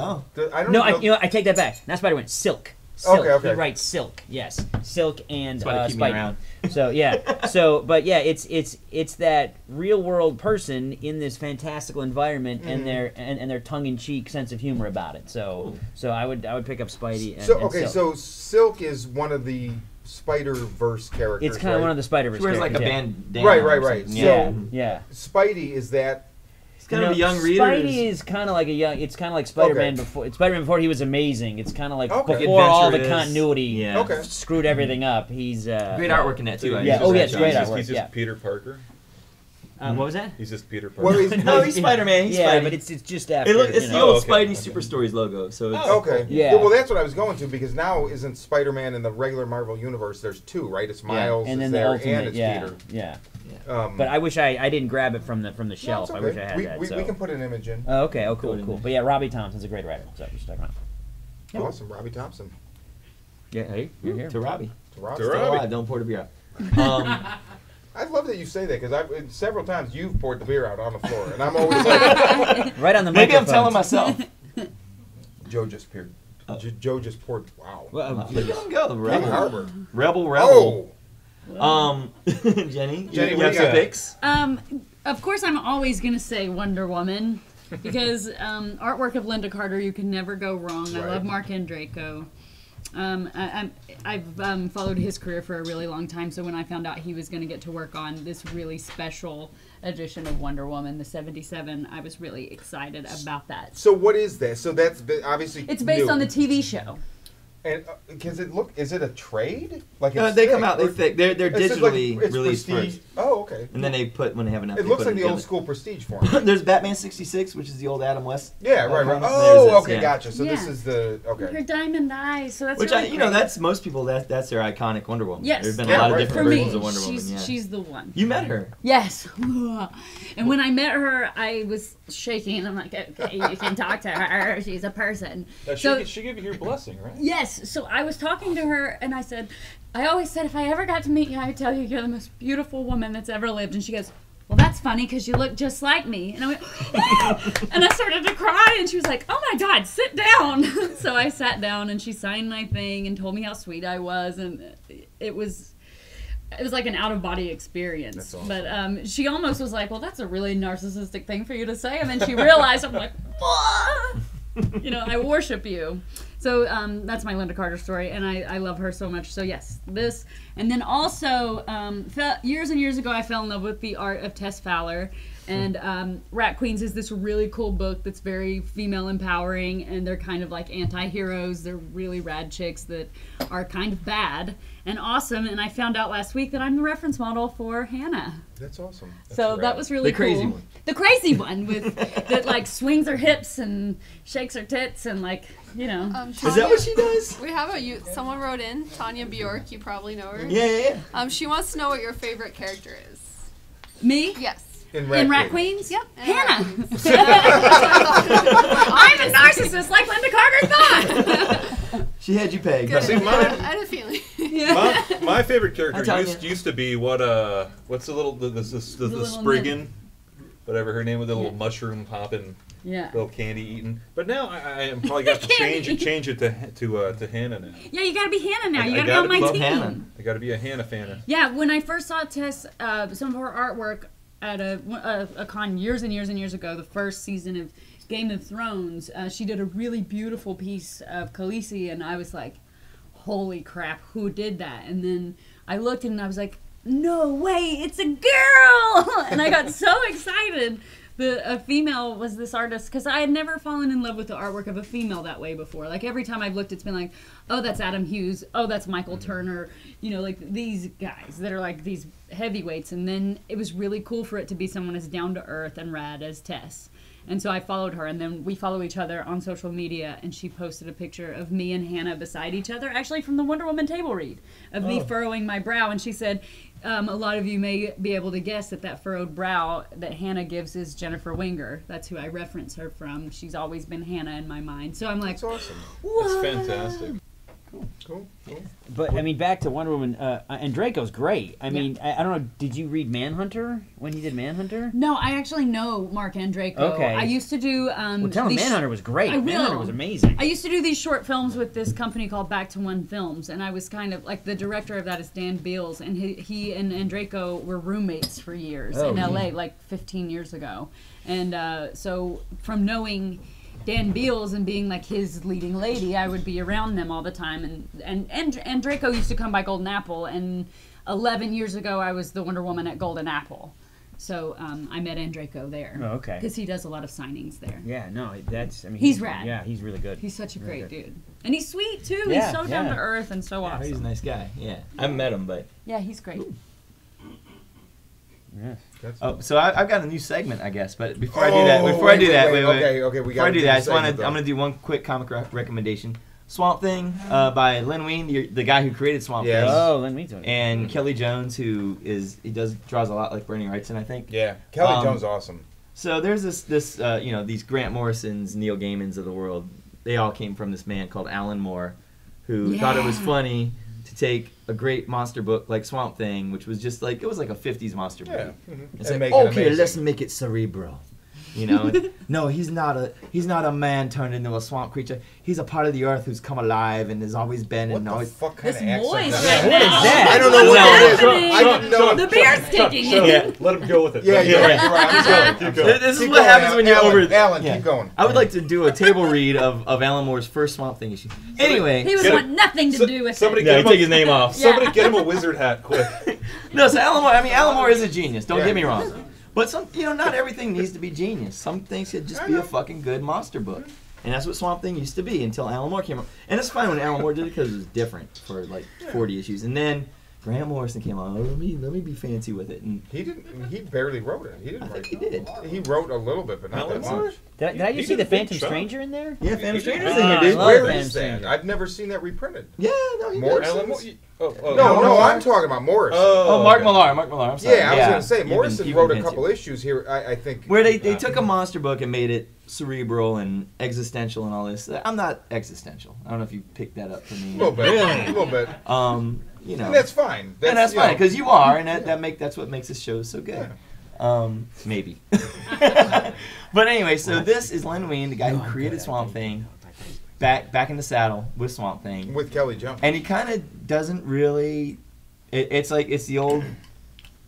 I take that back. Not Spider-Gwen. Silk. Okay. He writes Silk. Yes, Silk and Spider-Man. So yeah. It's that real world person in this fantastical environment and their tongue-in-cheek sense of humor about it. So I would pick up Spidey. So Silk is one of the Spider-Verse characters. It's kind of one of the Spider-Verse. She wears like a bandana. Right. So Spidey is that. It's kind of a young reader. Spidey is kind of like it's kind of like Spider-Man before. Spider-Man before he was amazing. It's kind of like before all the continuity screwed everything up. He's great artwork in that too. Yeah. It's great artwork. He's just Peter Parker. What was that? He's just Peter Parker. He's Spider-Man. He's Spidey. But it's just after. It's the old Spidey Super Stories logo. So it's, yeah. Well, that's what I was going to because now isn't Spider-Man in the regular Marvel universe? There's two, right? It's Miles and it's Peter. Yeah. But I wish I didn't grab it from the shelf. Okay. I wish I had that. We can put an image in. Oh, okay. Oh, cool. But yeah, Robbie Thompson's a great writer. So just check him out. Yeah. Awesome, Robbie Thompson. Yeah, hey, you're here. To Robbie. Don't pour the beer out. I love that you say that because several times you've poured the beer out on the floor, and I'm always like, right on the microphone. Maybe I'm telling myself. Joe just appeared. Oh. Joe just poured. Wow. Look at him go. Rebel. Oh. Jenny, what do you have to fix? Of course, I'm always going to say Wonder Woman because artwork of Linda Carter, you can never go wrong. I love Mark Andraco. I've followed his career for a really long time, so when I found out he was going to get to work on this really special edition of Wonder Woman, the 77, I was really excited about that. So what is that? So that's obviously it's based on the TV show. And because it is it a trade? Like it's they come out, they're digitally like, released first. Oh, okay. And then they put when they have enough. It looks like the old school Prestige form. There's Batman '66, which is the old Adam West. Yeah, right, right. Oh, okay, gotcha. So this is the okay. Her diamond eyes. So that's which really you know that's most people that's their iconic Wonder Woman. Yes, there's been a lot of different versions of Wonder Woman. Yeah. She's the one. You met her. Yes. And when I met her, I was shaking. I'm like, okay, you can talk to her. She's a person. She gave you your blessing, right? Yes. So I was talking to her, and I said, I always said, if I ever got to meet you, I would tell you you're the most beautiful woman that's ever lived. And she goes, well, that's funny, because you look just like me. And I went, ah! And I started to cry, and she was like, oh, my God, sit down. So I sat down, and she signed my thing and told me how sweet I was, and it was like an out-of-body experience. That's awesome. But she almost was like, well, that's a really narcissistic thing for you to say. And then she realized, I'm like, ah! You know, I worship you. So that's my Linda Carter story, and I love her so much. So yes, this. And then also, years and years ago, I fell in love with The Art of Tess Fowler. And Rat Queens is this really cool book that's very female empowering, and they're kind of like anti-heroes. They're really rad chicks that are kind of bad and awesome. And I found out last week that I'm the reference model for Hannah. That's awesome. That's so rad. That was really cool. The crazy one. The crazy one with that like swings her hips and shakes her tits and like, you know. Tanya, is that what she does? We have someone wrote in, Tanya Bjork, you probably know her. Yeah, yeah, yeah. She wants to know what your favorite character is. Me? Yes. In Rat Queens? Yep. Hannah. I'm a narcissist like Linda Carter thought. She had you pegged. See, I had a feeling. My favorite character used to be what's the Spriggan, whatever her name was, the little mushroom popping, little candy eating. But now I probably got to change it to Hannah now. Yeah, you got to be Hannah now. You got to be on my team. Hannah. I got to be a Hannah fan. Yeah, when I first saw Tess, some of her artwork at a con years and years and years ago, the first season of Game of Thrones, she did a really beautiful piece of Khaleesi, and I was like, holy crap, who did that? And then I looked and I was like, no way, it's a girl! And I got so excited that a female was this artist, because I had never fallen in love with the artwork of a female that way before. Like, every time I've looked, it's been like, oh, that's Adam Hughes, oh, that's Michael Turner, you know, like these guys that are like these heavyweights. And then it was really cool for it to be someone as down-to-earth and rad as Tess. And so I followed her, and then we follow each other on social media, and she posted a picture of me and Hannah beside each other, actually from the Wonder Woman table read, of me furrowing my brow. And she said, a lot of you may be able to guess that that furrowed brow that Hannah gives is Jennifer Wenger. That's who I reference her from. She's always been Hannah in my mind. So I'm like, that's awesome. Whoa. That's fantastic. Cool. But I mean, back to Wonder Woman, and Draco's great. I mean, I don't know. Did you read Manhunter when he did Manhunter? No, I actually know Mark Andreyko. Okay, I used to do. Well, tell him Manhunter was great. Manhunter was amazing. I used to do these short films with this company called Back to One Films, and I was kind of like the director of that is Dan Beals, and he and Andreyko were roommates for years in L.A. like 15 years ago, and so from knowing Dan Beals and being like his leading lady, I would be around them all the time. And Draco used to come by Golden Apple, and 11 years ago I was the Wonder Woman at Golden Apple. So I met Andreyko there. Oh, okay. Because he does a lot of signings there. Yeah, no, I mean, he's rad. Yeah, he's really good. He's such a great dude. And he's sweet, too. Yeah, he's so down to earth and so awesome. He's a nice guy, I haven't met him, but... Yeah, he's great. Ooh. Yeah. Oh, so I've got a new segment, I guess. But before I do that, wait, before I do that, I'm going to do one quick comic recommendation. Swamp Thing by Len Wein, the guy who created Swamp Thing. Oh, Len Wein. And Kelly Jones, who draws a lot like Bernie Wrightson, I think. Yeah, Kelly Jones, awesome. So there's this you know, these Grant Morrisons, Neil Gaimans of the world. They all came from this man called Alan Moore, who thought it was funny to take a great monster book like Swamp Thing, which was just like, it was like a 50s monster book. It's like, okay, let's make it cerebral. You know, no, he's not a man turned into a swamp creature. He's a part of the earth who's come alive and has always been what and the always. Fuck kind this of voice that? Right what now. Is that? I don't know what it is. I the beer's taking it. Let him go with it. Yeah, yeah. Keep going. This is what happens when you're over. Alan, keep going. I would like to do a table read of Alan Moore's first Swamp Thing issue. Anyway, he would want nothing to do with. Somebody take his name off. Somebody get him a wizard hat quick. No, so Alan Moore. I mean, Alan Moore is a genius. Don't get me wrong. But some, you know, not everything needs to be genius. Some things should just be a fucking good monster book, and that's what Swamp Thing used to be until Alan Moore came out. And it's fine when Alan Moore did it because it was different for like 40 issues, and then Grant Morrison came out. Oh, let me be fancy with it. And he didn't. He barely wrote it. He didn't. I think he did. He wrote a little bit, but not that much. Did I just see the Phantom Stranger in there? Yeah, Phantom Stranger's in here, dude. Where is that? I've never seen that reprinted. Yeah, no, he did. Alan Moore. No, I'm talking about Morrison. Oh, Mark Millar. Mark Millar. I'm sorry. Yeah, I was going to say Morrison wrote a couple issues here. I think where they took a monster book and made it cerebral and existential and all this. I'm not existential. I don't know if you picked that up for me. A little bit. A little bit. You know. And that's fine. That's, and that's fine because you are, and that's what makes this show so good. Yeah. Maybe. But anyway, so this is Len Wein, the guy who created Swamp Thing, back in the saddle with Swamp Thing. With Kelly Jump. And he kind of doesn't really, it's like, it's the old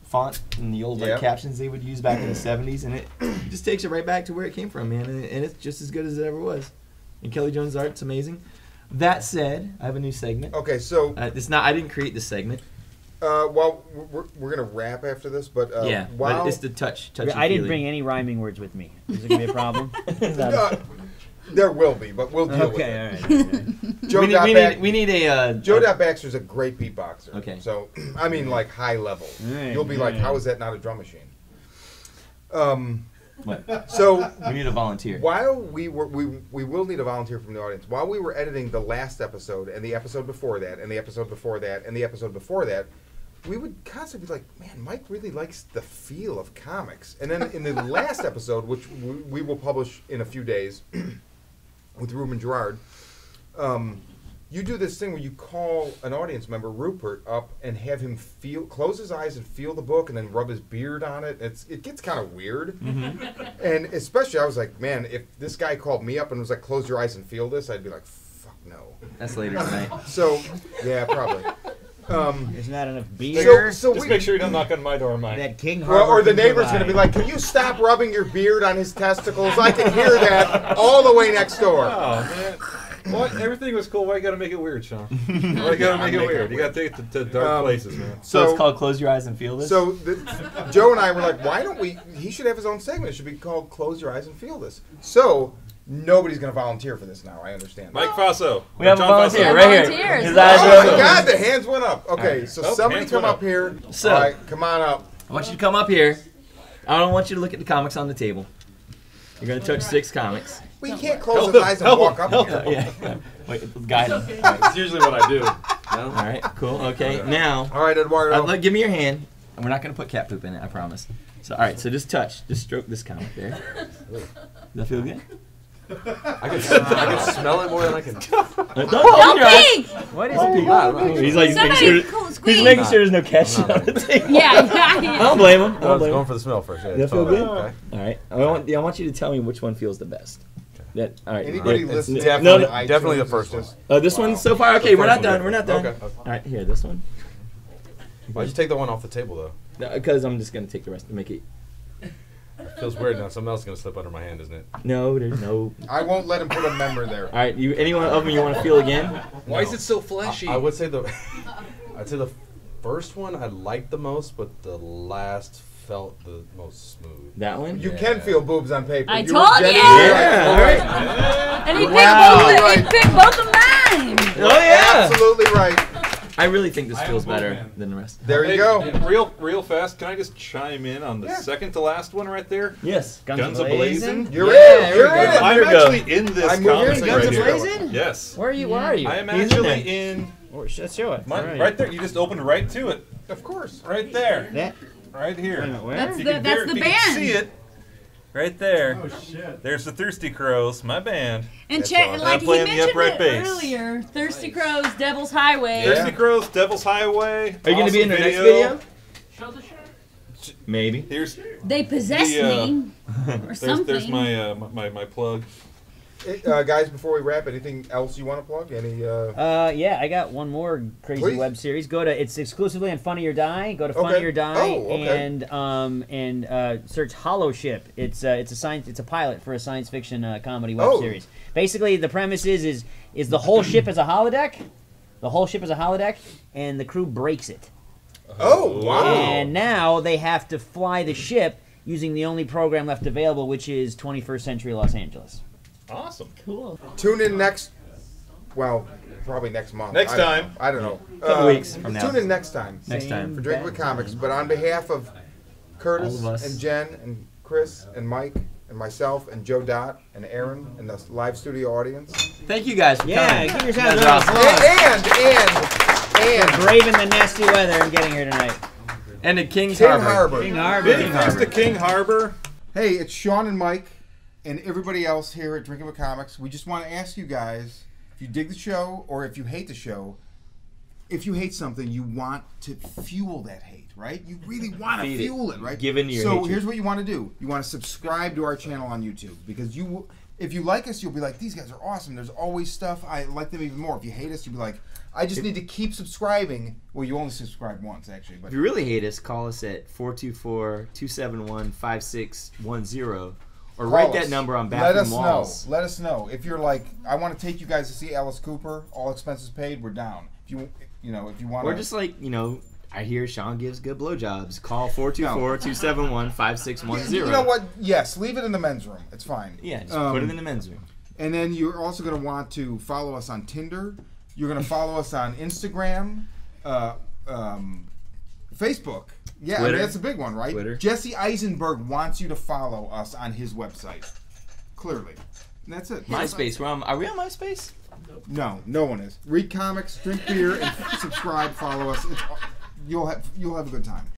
font and the old like, captions they would use back in the 70s, and it just takes it right back to where it came from, man, and it's just as good as it ever was. And Kelly Jones' art's amazing. That said, I have a new segment. Okay, so... it's not... I didn't create this segment. Well, we're going to wrap after this, but... yeah, while but it's the touch. I didn't bring any rhyming words with me. Is it going to be a problem? There will be, but we'll deal with it. All right. We need a... Joe Baxter's a great beatboxer. Okay. So, I mean, like, high level. Right, you'll be like, how is that not a drum machine? What? So we need a volunteer. While we will need a volunteer from the audience. While we were editing the last episode and the episode before that and the episode before that and the episode before that, we would constantly be like, man, Mike really likes the feel of comics. And then in the last episode, which we will publish in a few days with Ruben Gerard, you do this thing where you call an audience member, Rupert, up and have him close his eyes and feel the book and then rub his beard on it. It gets kind of weird. Mm-hmm. And especially I was like, man, if this guy called me up and was like, close your eyes and feel this, I'd be like, fuck no. That's later tonight. So, yeah, probably. There's not enough beer. So just make sure you don't knock on my door, Mike. That King Harbor. Or the neighbor's going to be like, can you stop rubbing your beard on his testicles? I can hear that all the way next door. Oh, man. Well, everything was cool. Why you gotta make it weird, Sean? Why you gotta make it weird? You gotta take it to dark places, man. So it's called Close Your Eyes and Feel This? So Joe and I were like, why don't we... He should have his own segment. It should be called Close Your Eyes and Feel This. So nobody's gonna volunteer for this now. I understand. Mike Faso. We have John a volunteer right here. His eyes oh, my God. The hands went up. Okay, so somebody come up here. So, all right, come on up. I want you to come up here. I don't want you to look at the comics on the table. You're gonna touch 6 comics. Well, you can't close his eyes and walk up here. Wait, guide him. That's usually what I do. No? All right, cool, okay. Now, all right, Eduardo. Give me your hand. And we're not going to put cat poop in it, I promise. So, all right, so just touch, just stroke this comic there. Does that feel good? I can smell it more than I can. Don't peek! What is it? He's like making sure there's no cash on the table. Yeah. I don't blame him. I was going for the smell first. Does that feel good? All right. I want you to tell me which one feels the best. That, all right. Anybody listen? Definitely the first one. This one so far? Okay, we're not done. Okay. All right, here, this one. Why'd you take the one off the table, though? Because I'm just going to take the rest and make it. It feels weird now. Something else is going to slip under my hand, isn't it? No, there's no... I won't let him put a member there. All right, anyone of them you want to feel again? Why is it so fleshy? I would say the first one I liked the most, but the last... felt the most smooth. That one? You can feel boobs on paper. I told you! Yeah! All right. And he picked both of mine! Oh, yeah! Absolutely right. I really think this feels better than the rest. There you go. Real fast, can I just chime in on the second to last one right there? Yes. Guns of Blazing? You're in! You're in! I'm actually in this comic right here. Guns of Blazing? Yes. Where are you? I am actually in... Let's show it. Right there. You just opened right to it. Of course. Right there. Right here. That's the band. You can see it. Right there. Oh, shit. There's the Thirsty Crows, my band. And like he mentioned earlier, Thirsty Crows, Devil's Highway. Thirsty Crows, Devil's Highway. Are you going to be in the next video? Show the shirt. Maybe. Here's they possess me or something. There's my my plug. Guys, before we wrap, anything else you want to plug? Any? Yeah, I got one more crazy web series. Go to it's exclusively on Funny or Die. Go to Funny or Die and search Hollow Ship. It's a pilot for a science fiction comedy web series. Basically, the premise is the whole ship is a holodeck. The whole ship is a holodeck, and the crew breaks it. Oh wow! And now they have to fly the ship using the only program left available, which is 21st century Los Angeles. Awesome. Cool. Tune in next, well, probably next month. Next time. I don't know. A couple weeks from now. Tune in next time. Next time. For Drink with Comics. But on behalf of Curtis and Jen and Chris and Mike and myself and Joe Dot and Aaron and the live studio audience. Thank you guys for coming. Yeah, give yourselves a round of applause. And braving the nasty weather and getting here tonight. And at King Harbor. King Harbor. Big thanks to King Harbor. Hey, it's Sean and Mike. And everybody else here at Drinking with Comics, we just want to ask you guys, if you dig the show or if you hate the show, if you hate something, you want to fuel that hate, right? You really want to fuel it, right? Give in to your hatred. So here's what you want to do. You want to subscribe to our channel on YouTube, because you, if you like us, you'll be like, these guys are awesome. There's always stuff. I like them even more. If you hate us, you'll be like, I just need to keep subscribing. Well, you only subscribe once, actually. But if you really hate us, call us at 424-271-5610. Or write that number on bathroom walls. Let us know. Let us know. If you're like, I want to take you guys to see Alice Cooper, all expenses paid, we're down. If you know, if you want to... Or just like, you know, I hear Sean gives good blowjobs. Call 424-271-5610. You know what? Yes, leave it in the men's room. It's fine. Yeah, just put it in the men's room. And then you're also going to want to follow us on Tinder. You're going to follow us on Instagram, Facebook. Yeah, I mean, that's a big one, right? Twitter. Jesse Eisenberg wants you to follow us on his website. Clearly. And that's it. MySpace. Are we on MySpace? No, no one is. Read comics, drink beer, and subscribe, follow us. You'll have a good time.